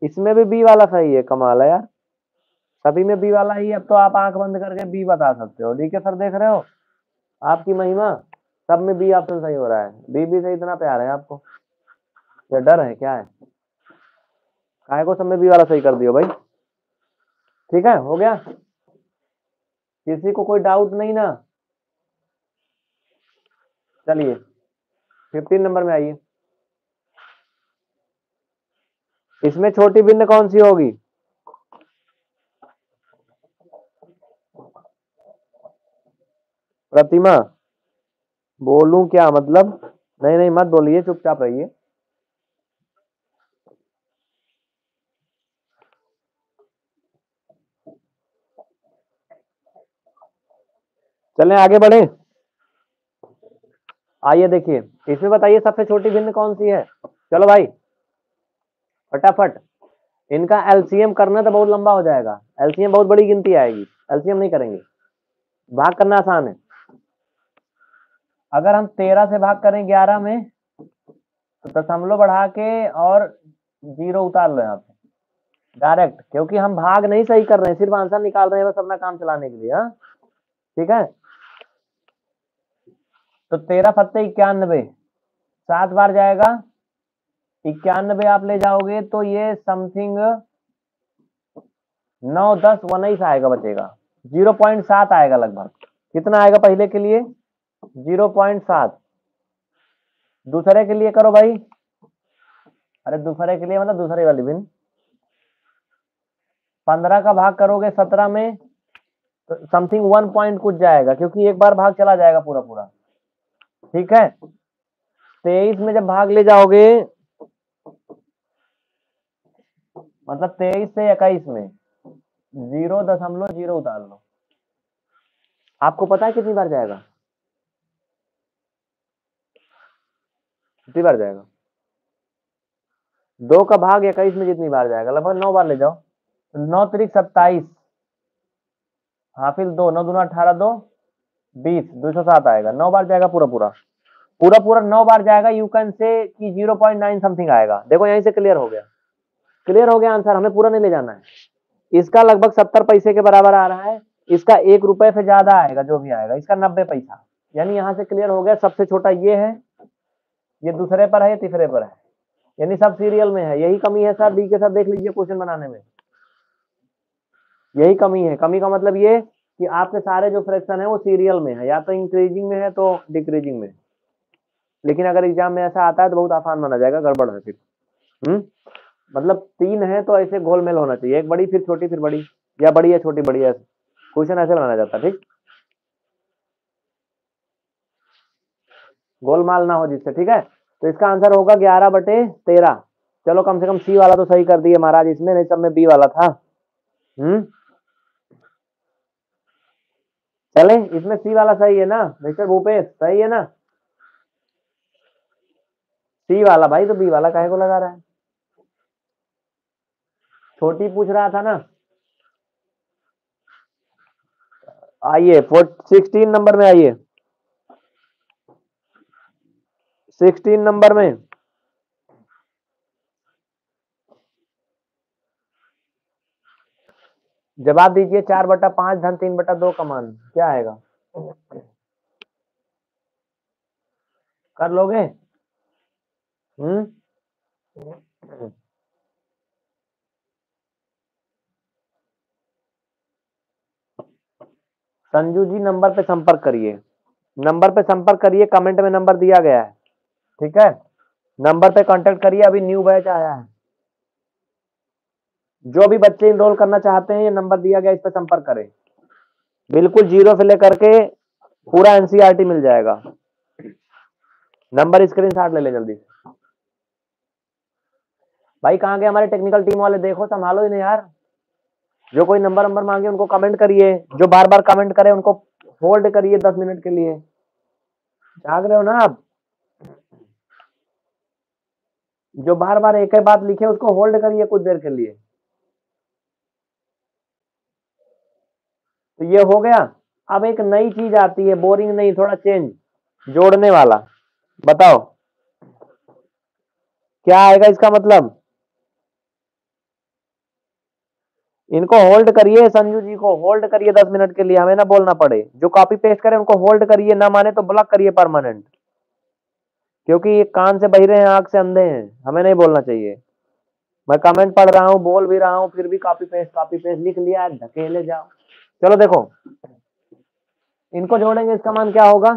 इसमें भी बी वाला सही है। कमाल है यार, सभी में बी वाला ही। अब तो आप आंख बंद करके बी बता सकते हो। ठीक है सर, देख रहे हो आपकी महिमा, सब में बी ऑप्शन सही हो रहा है। बी भी से इतना प्यार है आपको, या डर है क्या है? काहे को सब में बी वाला सही कर दियो भाई। ठीक है, हो गया। किसी को कोई डाउट नहीं ना? चलिए 15 नंबर में आइए। इसमें छोटी भिन्न कौन सी होगी? प्रतिमा, बोलूं क्या? मतलब नहीं नहीं, मत बोलिए, चुपचाप रहिए। चलें आगे बढ़े। आइए देखिए, इसमें बताइए सबसे छोटी भिन्न कौन सी है। चलो भाई फटाफट, इनका एलसीएम करना तो बहुत लंबा हो जाएगा। एलसीएम बहुत बड़ी गिनती आएगी, एलसीएम नहीं करेंगे। भाग करना आसान है। अगर हम 13 से भाग करें 11 में तो दशमलव बढ़ा के और जीरो उतार लो यहाँ पे डायरेक्ट, क्योंकि हम भाग नहीं सही कर रहे हैं, सिर्फ आंसर निकाल रहे हैं बस अपना काम चलाने के लिए। हाँ ठीक है। तो 13 फत्ते 91, 7 बार जाएगा 91। आप ले जाओगे तो ये समथिंग 9 10 19 आएगा, बचेगा 0.7 आएगा। लगभग कितना आएगा पहले के लिए? 0.7। दूसरे के लिए करो भाई। अरे दूसरे के लिए मतलब दूसरे वाली बिन। 15 का भाग करोगे 17 में तो समथिंग 1 पॉइंट कुछ जाएगा, क्योंकि एक बार भाग चला जाएगा पूरा पूरा। ठीक है। 23 में जब भाग ले जाओगे मतलब 23 से 21 में 0.0 उतार लो। आपको पता है कितनी बार जाएगा? कितनी बार जाएगा? 2 का भाग 21 में जितनी बार जाएगा, लगभग 9 बार ले जाओ। 9 तरीक 27, हाँ फिर 2, 9 दूना 18, 2 20, 207 आएगा। 9 बार जाएगा पूरा पूरा, पूरा पूरा 9 बार जाएगा। यू कैन से कि 0.9 समथिंग आएगा। देखो यहीं से क्लियर हो गया, क्लियर हो गया आंसर। हमें पूरा नहीं ले जाना है। इसका लगभग 70 पैसे के बराबर आ रहा है। इसका 1 रुपए से ज्यादा आएगा, जो भी आएगा। इसका 90 पैसा। यानी यहाँ से क्लियर हो गया, सबसे छोटा ये है, ये दूसरे पर है, ये तीसरे पर है, यानी सब सीरियल में है। यही कमी है सर डी के साथ, देख लीजिए क्वेश्चन बनाने में यही कमी है। कमी का मतलब ये कि आपके सारे जो फ्रैक्शन है वो सीरियल में है, या तो इंक्रीजिंग में है तो डिक्रीजिंग में। लेकिन अगर एग्जाम में ऐसा आता है तो बहुत आसान माना जाएगा, गड़बड़ है फिर। मतलब 3 है तो ऐसे घोलमेल होना चाहिए, एक बड़ी फिर छोटी फिर बड़ी, या बड़ी या छोटी बड़ी, ऐसे क्वेश्चन ऐसे बनाया जाता है। ठीक, गोलमाल ना हो जिससे। ठीक है, तो इसका आंसर होगा 11/13। चलो कम से कम सी वाला तो सही कर दिए महाराज, इसमें नहीं सब में बी वाला था। चले, इसमें सी वाला सही है ना मिस्टर भूपेश? सही है ना सी वाला? भाई तो बी वाला काहे को लगा रहा है? छोटी पूछ रहा था ना। आइए 16 नंबर में आइए। 16 नंबर में जवाब दीजिए। 4/5 धन 3/2 का मान क्या आएगा? कर लोगे? संजू जी नंबर पे संपर्क करिए, नंबर पे संपर्क करिए। कमेंट में नंबर दिया गया है। ठीक है, नंबर पे कांटेक्ट करिए। अभी न्यू बैच आया है, जो भी बच्चे इनरोल करना चाहते हैं, ये नंबर दिया गया, इस पर संपर्क करें। बिल्कुल 0 से लेकर के पूरा एनसीईआरटी मिल जाएगा। नंबर स्क्रीनशॉट ले लें जल्दी। भाई कहाँ गए हमारे टेक्निकल टीम वाले, देखो संभालो ही नहीं यार। जो कोई नंबर नंबर मांगे उनको कमेंट करिए, जो बार बार कमेंट करे उनको होल्ड करिए 10 मिनट के लिए। जाग रहे हो ना आप? जो बार बार एक ही बात लिखे उसको होल्ड करिए कुछ देर के लिए। तो ये हो गया। अब एक नई चीज आती है, बोरिंग नहीं, थोड़ा चेंज, जोड़ने वाला। बताओ क्या आएगा इसका मतलब? इनको होल्ड करिए, संजू जी को होल्ड करिए 10 मिनट के लिए, हमें ना बोलना पड़े। जो कॉपी पेस्ट करे उनको होल्ड करिए, ना माने तो ब्लॉक करिए परमानेंट, क्योंकि ये कान से बहिरे हैं, आंख से अंधे हैं, हमें नहीं बोलना चाहिए। मैं कमेंट पढ़ रहा हूँ, बोल भी रहा हूँ, फिर भी कॉपी पेस्ट लिख लिया, धकेले जाओ। चलो देखो इनको जोड़ेंगे, इसका मान क्या होगा?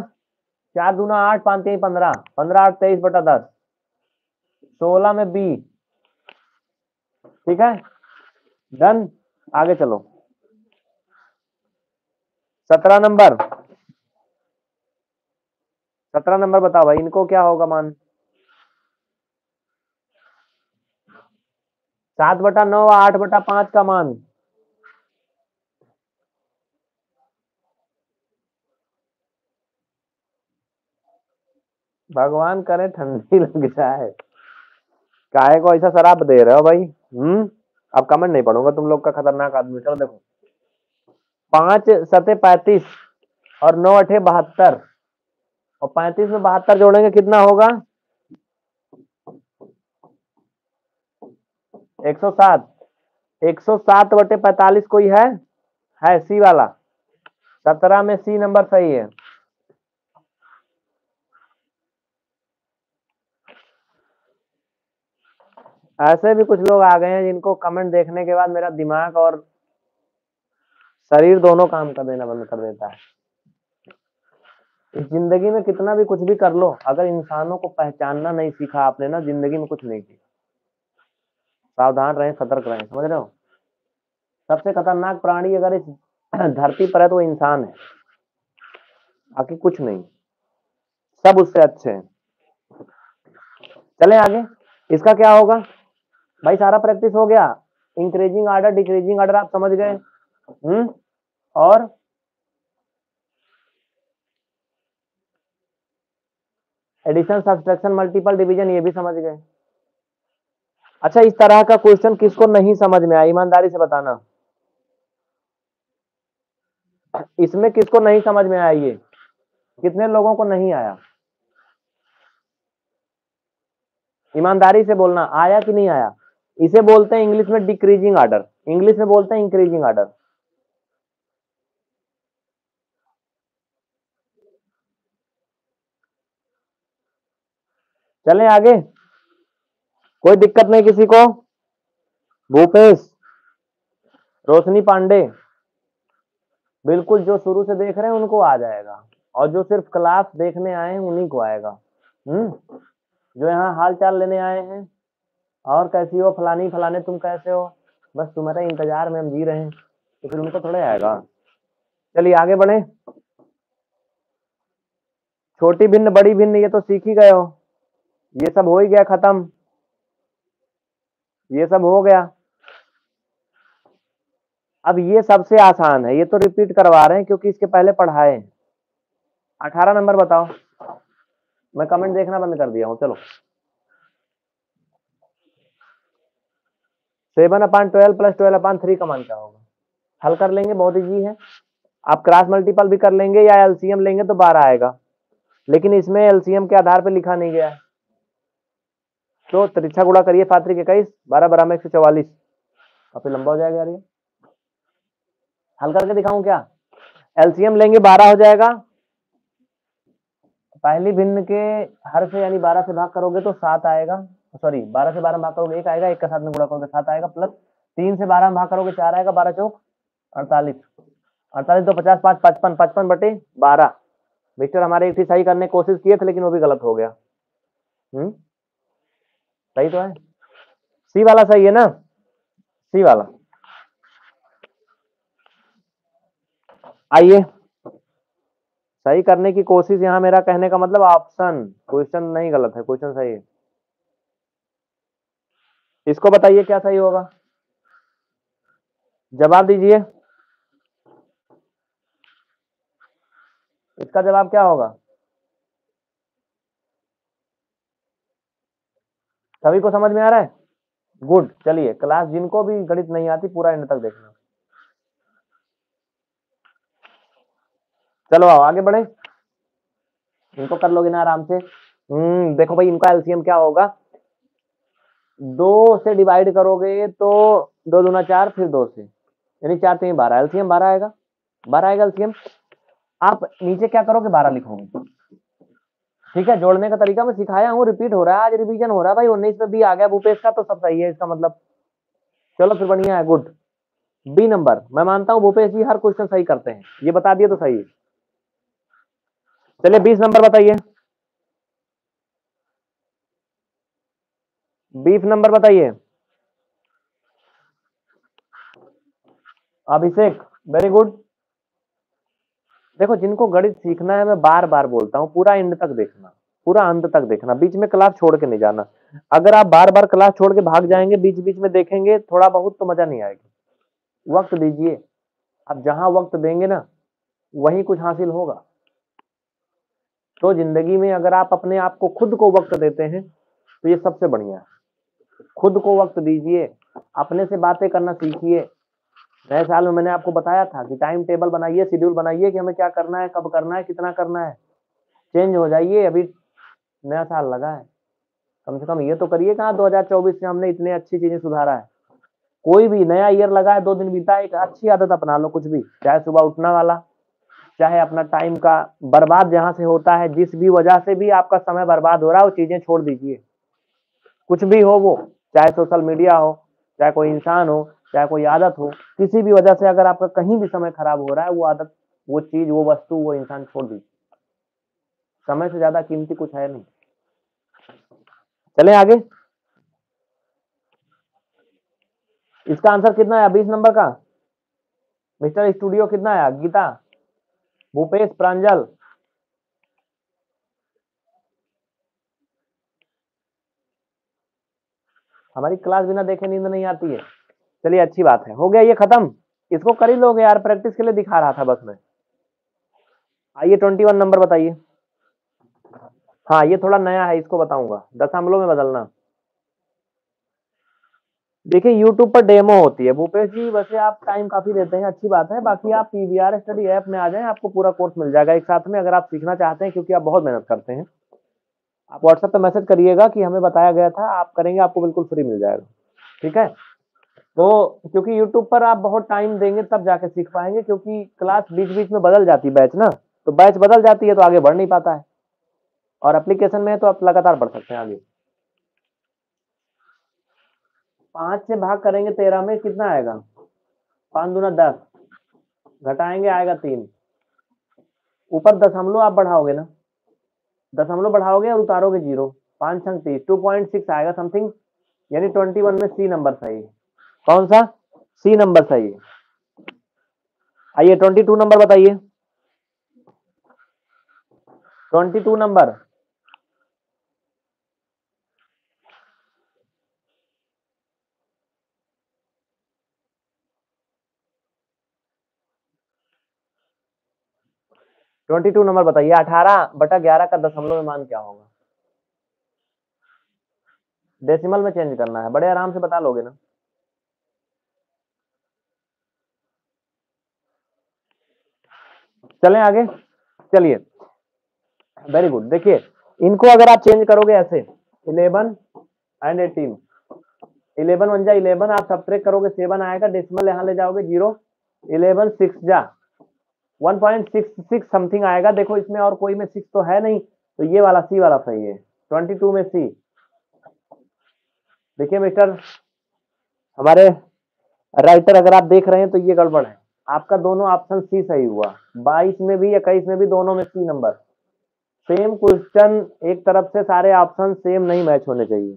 4 दूना 8, 5 3 15, 15 8 23 बटा 10, 16 में बी। ठीक है, डन। आगे चलो 17 नंबर, 17 नंबर बताओ भाई इनको क्या होगा मान? 7 बटा 9, 8 बटा 5 का मान। भगवान करे ठंडी लग जाए, काहे को ऐसा शराब दे रहे हो भाई। अब कमेंट नहीं पढ़ूंगा, तुम लोग का खतरनाक आदमी। चलो देखो 5 सते 35 और 9 अठे 72, और 35 में 72 जोड़ेंगे कितना होगा? 107। 107 बटे 45 कोई है? सी वाला। 17 में सी नंबर सही है। ऐसे भी कुछ लोग आ गए हैं जिनको कमेंट देखने के बाद मेरा दिमाग और शरीर दोनों काम कर देना बंद कर देता है। इस जिंदगी में कितना भी कुछ भी कर लो, अगर इंसानों को पहचानना नहीं सीखा आपने ना, जिंदगी में कुछ नहीं किया। सावधान रहें, सतर्क रहें, समझ रहे हो? सबसे खतरनाक प्राणी अगर इस धरती पर है तो वो इंसान है, बाकी कुछ नहीं, सब उससे अच्छे हैं। चले आगे, इसका क्या होगा भाई? सारा प्रैक्टिस हो गया, इंक्रीजिंग ऑर्डर, डिक्रीजिंग ऑर्डर आप समझ गए। और एडिशन, सब्सट्रैक्शन, मल्टीपल डिवीजन, ये भी समझ गए। अच्छा, इस तरह का क्वेश्चन किसको नहीं समझ में आया? ईमानदारी से बताना, इसमें किसको नहीं समझ में आया? ये कितने लोगों को नहीं आया? ईमानदारी से बोलना, आया कि नहीं आया? इसे बोलते हैं इंग्लिश में डिक्रीजिंग ऑर्डर, इंग्लिश में बोलते हैं इंक्रीजिंग ऑर्डर। चलें आगे, कोई दिक्कत नहीं किसी को? भूपेश, रोशनी पांडे, बिल्कुल जो शुरू से देख रहे हैं उनको आ जाएगा, और जो सिर्फ क्लास देखने आए हैं उन्हीं को आएगा। जो यहाँ हाल चाल लेने आए हैं और कैसी हो फलानी फलाने, तुम कैसे हो, बस तुम्हारे इंतजार में हम जी रहे हैं, तो फिर उनको थोड़े आएगा। चलिए आगे बढ़े। छोटी भिन्न, बड़ी भिन्न, ये तो सीख ही गए हो, ये सब हो ही गया खत्म, ये सब हो गया। अब ये सबसे आसान है, ये तो रिपीट करवा रहे हैं क्योंकि इसके पहले पढ़ाए। 18 नंबर बताओ, मैं कमेंट देखना बंद कर दिया हूं। चलो 7/12 + 12/3 का मान क्या होगा? हल कर लेंगे, बहुत इजी है। आप क्रॉस मल्टीपल भी कर लेंगे या एलसीएम लेंगे तो 12 आएगा, लेकिन इसमें एलसीएम के आधार पर लिखा नहीं गया है। तो 63 गुणा करिए, 5 3 21, 12 12 में 144, काफी लंबा हो जाएगा यार ये। हल करके दिखाऊं क्या? एलसीएम लेंगे 12 हो जाएगा, पहली भिन्न के हर से यानी 12 से भाग करोगे तो 7 आएगा, सॉरी 12 से 12 भाग करोगे 1 आएगा, 1 का 7 में गुणा करोगे 7 आएगा, प्लस 3 से 12 भाग करोगे 4 आएगा, 12 चौक 48, 48 2 50, 5 55, 55 बटे 12। मिस्टर हमारे एक सही करने की कोशिश किए थे लेकिन वो भी गलत हो गया। सही तो है, सी वाला सही है ना? सी वाला। आइए, सही करने की कोशिश, यहाँ मेरा कहने का मतलब ऑप्शन, क्वेश्चन नहीं गलत है, क्वेश्चन सही है। इसको बताइए क्या सही होगा, जवाब दीजिए। इसका जवाब क्या होगा? सभी को समझ में आ रहा है? गुड। चलिए क्लास जिनको भी गणित नहीं आती पूरा एंड तक देखना। चलो आओ आगे बढ़े, इनको कर लोगे ना आराम से। देखो भाई इनका एलसीएम क्या होगा, 2 से डिवाइड करोगे तो 2 दूना 4 फिर 2 से, यानी 4 3 12, एलसीएम 12 आएगा, 12 आएगा एलसीएम। आप नीचे क्या करोगे, 12 लिखोगे। ठीक है, जोड़ने का तरीका मैं सिखाया हूँ, रिपीट हो रहा है, आज रिवीजन हो रहा है भाई। 19 में बी आ गया भूपेश का, तो सब सही है इसका मतलब। चलो फिर बढ़िया है, गुड। बी नंबर, मैं मानता हूँ भूपेश जी हर क्वेश्चन सही करते हैं, ये बता दिए तो सही है। चलिए 20 नंबर बताइए, 20 नंबर बताइए अभिषेक, वेरी गुड। देखो जिनको गणित सीखना है मैं बार बार बोलता हूँ पूरा एंड तक देखना, पूरा अंत तक देखना, बीच में क्लास छोड़ के नहीं जाना। अगर आप बार बार क्लास छोड़ के भाग जाएंगे, बीच बीच में देखेंगे थोड़ा बहुत, तो मजा नहीं आएगी। वक्त दीजिए, आप जहां वक्त देंगे ना वहीं कुछ हासिल होगा। तो जिंदगी में अगर आप अपने आप को, खुद को वक्त देते हैं तो ये सबसे बढ़िया है। खुद को वक्त दीजिए, अपने से बातें करना सीखिए। नए साल में मैंने आपको बताया था कि टाइम टेबल बनाइए, शेड्यूल बनाइए कि हमें क्या करना है, कब करना है, कितना करना है। चेंज हो जाइए, अभी नया साल लगा है, कम से कम ये तो करिए। कहाँ 2024 में हमने इतने अच्छी चीजें सुधारा है। कोई भी नया ईयर लगा है, 2 दिन बीता है, एक अच्छी आदत अपना लो कुछ भी, चाहे सुबह उठना वाला, चाहे अपना टाइम का बर्बाद जहाँ से होता है, जिस भी वजह से भी आपका समय बर्बाद हो रहा है वो चीजें छोड़ दीजिए। कुछ भी हो वो, चाहे सोशल मीडिया हो, चाहे कोई इंसान हो, चाहे कोई आदत हो, किसी भी वजह से अगर आपका कहीं भी समय खराब हो रहा है, वो आदत, वो चीज, वो वस्तु, वो इंसान छोड़ दीजिए। समय से ज्यादा कीमती कुछ है नहीं। चलें आगे, इसका आंसर कितना आया 20 नंबर का? मिस्टर स्टूडियो कितना आया? गीता, भूपेश, प्रांजल, हमारी क्लास बिना देखे नींद नहीं आती है। चलिए अच्छी बात है, हो गया ये खत्म। इसको कर ही लोगे यार, प्रैक्टिस के लिए दिखा रहा था बस मैं। आइए 21 नंबर बताइए। हाँ ये थोड़ा नया है, इसको बताऊंगा, दशमलव में बदलना। देखिए YouTube पर डेमो होती है, भूपेश जी वैसे आप टाइम काफी देते हैं, अच्छी बात है। बाकी आप PVR स्टडी ऐप में आ जाए, आपको पूरा कोर्स मिल जाएगा एक साथ में, अगर आप सीखना चाहते हैं, क्योंकि आप बहुत मेहनत करते हैं। आप WhatsApp पर मैसेज करिएगा कि हमें बताया गया था, आप करेंगे, आपको बिल्कुल फ्री मिल जाएगा। ठीक है, तो क्योंकि YouTube पर आप बहुत टाइम देंगे तब जाके सीख पाएंगे, क्योंकि क्लास बीच बीच में बदल जाती है, बैच ना, तो बैच बदल जाती है तो आगे बढ़ नहीं पाता है। और एप्लीकेशन में है तो आप लगातार बढ़ सकते हैं आगे। 5 से भाग करेंगे 13 में, कितना आएगा? 5 दूना 10, घटाएंगे आएगा 3। ऊपर दशमलव आप बढ़ाओगे ना, दशमलव बढ़ाओगे और उतारोगे 0, 5 6 30, 2.6 आएगा समथिंग, यानी 21 में सी नंबर सही है। कौन सा? सी नंबर सही है। आइए 22 नंबर बताइए, 22 नंबर। बताइए, 18/11 का दशमलव में मान क्या होगा? डेसिमल में चेंज करना है, बड़े आराम से बता लोगे ना। चलें आगे, चलिए वेरी गुड। देखिए इनको अगर आप चेंज करोगे ऐसे, 11 एंड 18, 11 1 जा 11, आप सब्ट्रैक्ट करोगे 7 आएगा, डेसिमल यहाँ ले जाओगे 0, 11 6 जा 1.66 समथिंग आएगा। देखो इसमें और कोई में 6 तो है नहीं, तो ये वाला सी वाला सही है, 22 में सी। देखिए मिस्टर हमारे राइटर अगर आप देख रहे हैं तो ये गड़बड़ है, आपका दोनों ऑप्शन सी सही हुआ, 22 में भी 21 में भी, दोनों में सी नंबर। सेम क्वेश्चन, एक तरफ से सारे ऑप्शन सेम नहीं मैच होने चाहिए,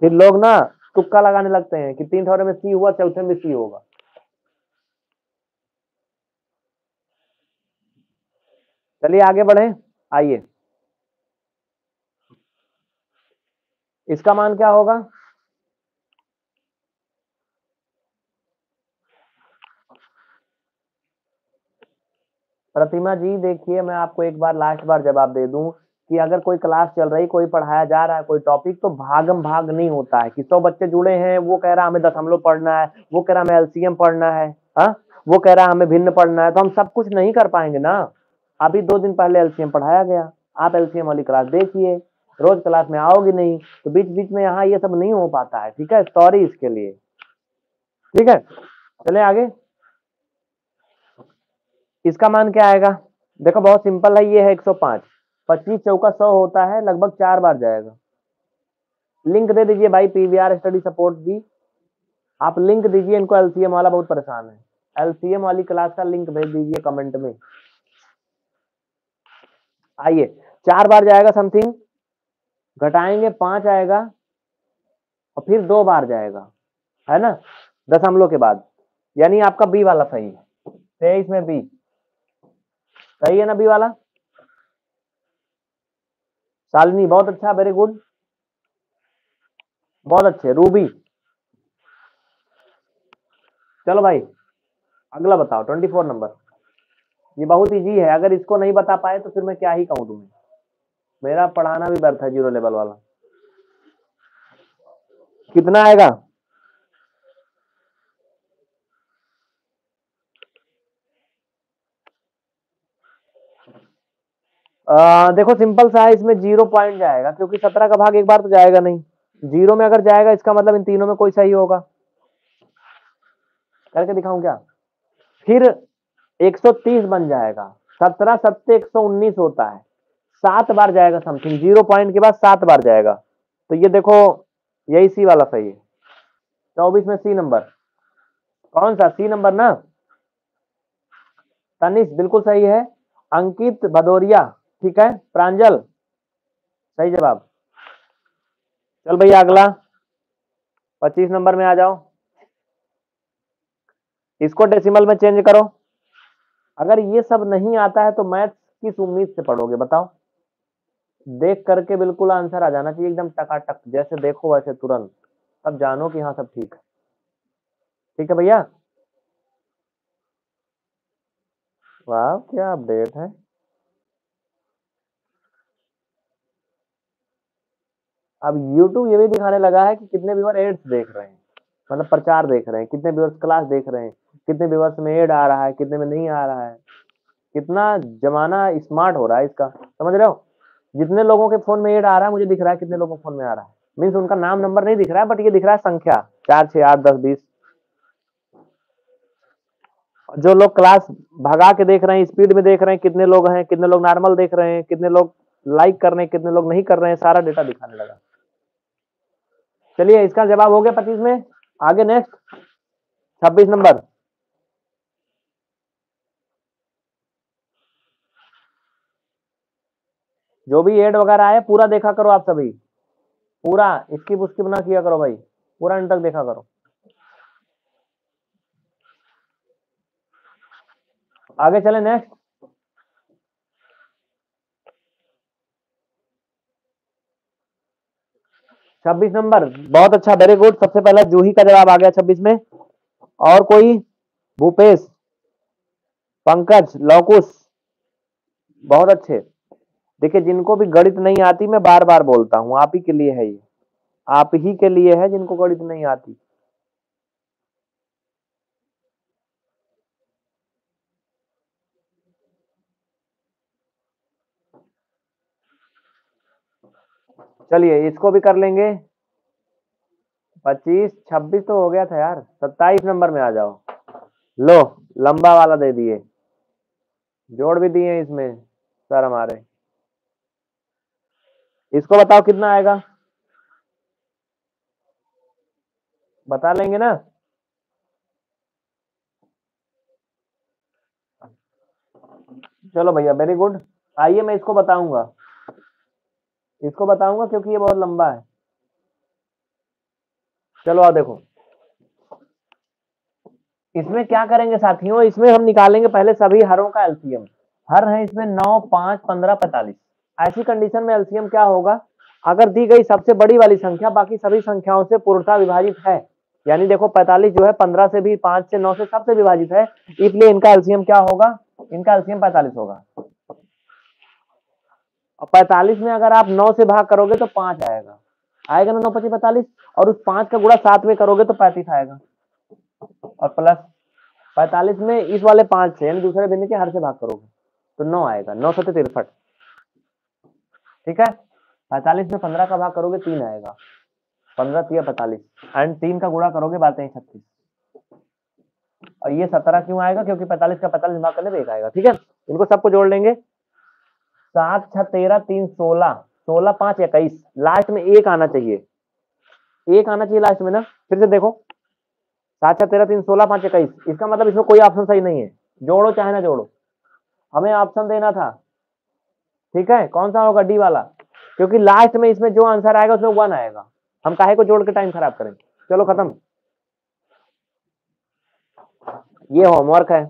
फिर लोग ना तुक्का लगाने लगते हैं कि 3 ठौरे में सी हुआ, 4थे में सी होगा। चलिए आगे बढ़े, आइए इसका मान क्या होगा? प्रतिमा जी देखिए, मैं आपको एक बार लास्ट बार जवाब दे दूं कि अगर कोई क्लास चल रही, कोई पढ़ाया जा रहा है कोई टॉपिक, तो भागम भाग नहीं होता है कि 100 बच्चे जुड़े हैं, वो कह रहा हमें दशमलव पढ़ना है, वो कह रहा हमें एलसीएम पढ़ना है, वो कह रहा हमें भिन्न पढ़ना है, तो हम सब कुछ नहीं कर पाएंगे ना। अभी 2 दिन पहले एलसीएम पढ़ाया गया, आप एलसीएम वाली क्लास देखिए, रोज क्लास में आओगे नहीं, तो बीच बीच में यहाँ ये सब नहीं हो पाता है। ठीक है, सॉरी इसके लिए। ठीक है, चले आगे। इसका मान क्या आएगा? देखो बहुत सिंपल है, ये है 105, 25 चौका 100 होता है, लगभग 4 बार जाएगा। लिंक दे दीजिए भाई, पीवीआर स्टडी सपोर्ट दी, आप लिंक दीजिए इनको, एलसीएम वाला बहुत परेशान है, एलसीएम वाली क्लास का लिंक भेज दीजिए कमेंट में। आइए, 4 बार जाएगा, समथिंग घटाएंगे, 5 आएगा और फिर 2 बार जाएगा, है ना, दशमलव के बाद, यानी आपका बी वाला सही है। 23 में बी सही है ना, बी वाला। शालिनी बहुत अच्छा, वेरी गुड, बहुत अच्छे। रूबी चलो भाई अगला बताओ, 24 नंबर, ये बहुत इजी है, अगर इसको नहीं बता पाए तो फिर मैं क्या ही कहूं तुम्हें, मेरा पढ़ाना भी व्यर्थ है। जीरो लेवल वाला कितना आएगा? देखो सिंपल सा है, इसमें 0 पॉइंट जाएगा, क्योंकि 17 का भाग एक बार तो जाएगा नहीं, 0 में अगर जाएगा इसका मतलब इन तीनों में कोई सही होगा। करके दिखाऊं क्या? फिर 130 बन जाएगा, 17 सत्ते 119 होता है, 7 बार जाएगा समथिंग, 0 पॉइंट के बाद 7 बार जाएगा, तो ये देखो यही सी वाला सही है। 24 में सी नंबर, कौन सा सी नंबर ना? तनिष बिल्कुल सही है, अंकित भदौरिया ठीक है, प्रांजल सही जवाब। चल भैया अगला, 25 नंबर में आ जाओ, इसको डेसिमल में चेंज करो। अगर ये सब नहीं आता है तो मैथ्स किस उम्मीद से पढ़ोगे बताओ? देख करके बिल्कुल आंसर आ जाना चाहिए, एकदम टकाटक, जैसे देखो वैसे तुरंत, तब जानो कि हाँ सब ठीक है। ठीक है भैया, वाह क्या अपडेट है। अब YouTube ये भी दिखाने लगा है कि कितने व्यूअर एड्स देख रहे हैं, मतलब प्रचार देख रहे हैं, कितने व्यूअर्स क्लास देख रहे हैं, कितने व्यूअर्स में एड आ रहा है, कितने में नहीं आ रहा है। कितना जमाना स्मार्ट हो रहा है इसका, समझ रहे हो? जितने लोगों के फोन में एड आ रहा है मुझे दिख रहा है कितने लोगों के फोन में आ रहा है, मीन्स उनका नाम नंबर नहीं दिख रहा है, बट ये दिख रहा है संख्या 4 6 8 10 20। जो लोग क्लास भगा के देख रहे हैं, स्पीड में देख रहे हैं, कितने लोग हैं, कितने लोग नॉर्मल देख रहे हैं, कितने लोग लाइक कर रहे हैं, कितने लोग नहीं कर रहे हैं, सारा डेटा दिखाने लगा। चलिए इसका जवाब हो गया 25 में। आगे नेक्स्ट 26 नंबर, जो भी एड वगैरह आए पूरा देखा करो आप सभी, पूरा इसकी पुष्टि ना किया करो भाई, पूरा अंत तक देखा करो। आगे चले नेक्स्ट, 26 नंबर, बहुत अच्छा वेरी गुड, सबसे पहला जूही का जवाब आ गया 26 में। और कोई? भूपेश, पंकज, लौकुश बहुत अच्छे। देखिए जिनको भी गणित नहीं आती, मैं बार बार बोलता हूं, आप ही के लिए है ये, आप ही के लिए है जिनको गणित नहीं आती। चलिए इसको भी कर लेंगे, 25 26 तो हो गया था यार। 27 नंबर में आ जाओ, लो लंबा वाला दे दिए, जोड़ भी दिए इसमें सर हमारे। इसको बताओ कितना आएगा, बता लेंगे ना? चलो भैया वेरी गुड। आइए मैं इसको बताऊंगा, इसको बताऊंगा क्योंकि ये बहुत लंबा है। चलो आओ देखो इसमें क्या करेंगे साथियों, इसमें हम निकालेंगे पहले सभी हरों का एलसीएम। हर है इसमें 9 5 15 45, ऐसी कंडीशन में एलसीएम क्या होगा? अगर दी गई सबसे बड़ी वाली संख्या बाकी सभी संख्याओं से पूर्णतः विभाजित है, यानी देखो 45 जो है 15 से भी, 5 से 9 से सबसे विभाजित है, इसलिए इनका एलसीएम क्या होगा? इनका एलसीएम 45 होगा और 45 में अगर आप 9 से भाग करोगे तो 5 आएगा, आएगा ना 9×5 = 45 और उस 5 का गुणा 7 में करोगे तो 35 आएगा और प्लस 45 में इस वाले 5 से यानी दूसरे भिन्न के हर से भाग करोगे तो 9 आएगा, 9 से 63। ठीक है, 45 में 15 का भाग करोगे 3 आएगा, 15×3 = 45 एंड 3 का गुणा करोगे 32×36 और ये 17 क्यों आएगा क्योंकि 45 का 45 भाग करने पे 1 आएगा। ठीक है, इनको सबको जोड़ लेंगे, 7×6 = 13, 3×16, 16×5 = 21। लास्ट में 1 आना चाहिए, 1 आना चाहिए लास्ट में ना। फिर से देखो, 7×6 = 13, 3×16, 5×21। इसका मतलब इसमें कोई ऑप्शन सही नहीं है, जोड़ो चाहे ना जोड़ो, हमें ऑप्शन देना था। ठीक है, कौन सा होगा? डी वाला, क्योंकि लास्ट में इसमें जो आंसर आएगा उसमें 1 आएगा। हम काहे को जोड़ के टाइम खराब करेंगे। चलो खत्म, ये होमवर्क है।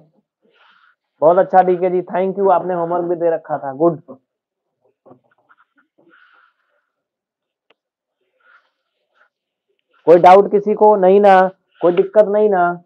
बहुत अच्छा डीके जी, थैंक यू, आपने होमवर्क भी दे रखा था, गुड। कोई डाउट किसी को? नहीं ना? कोई दिक्कत नहीं ना?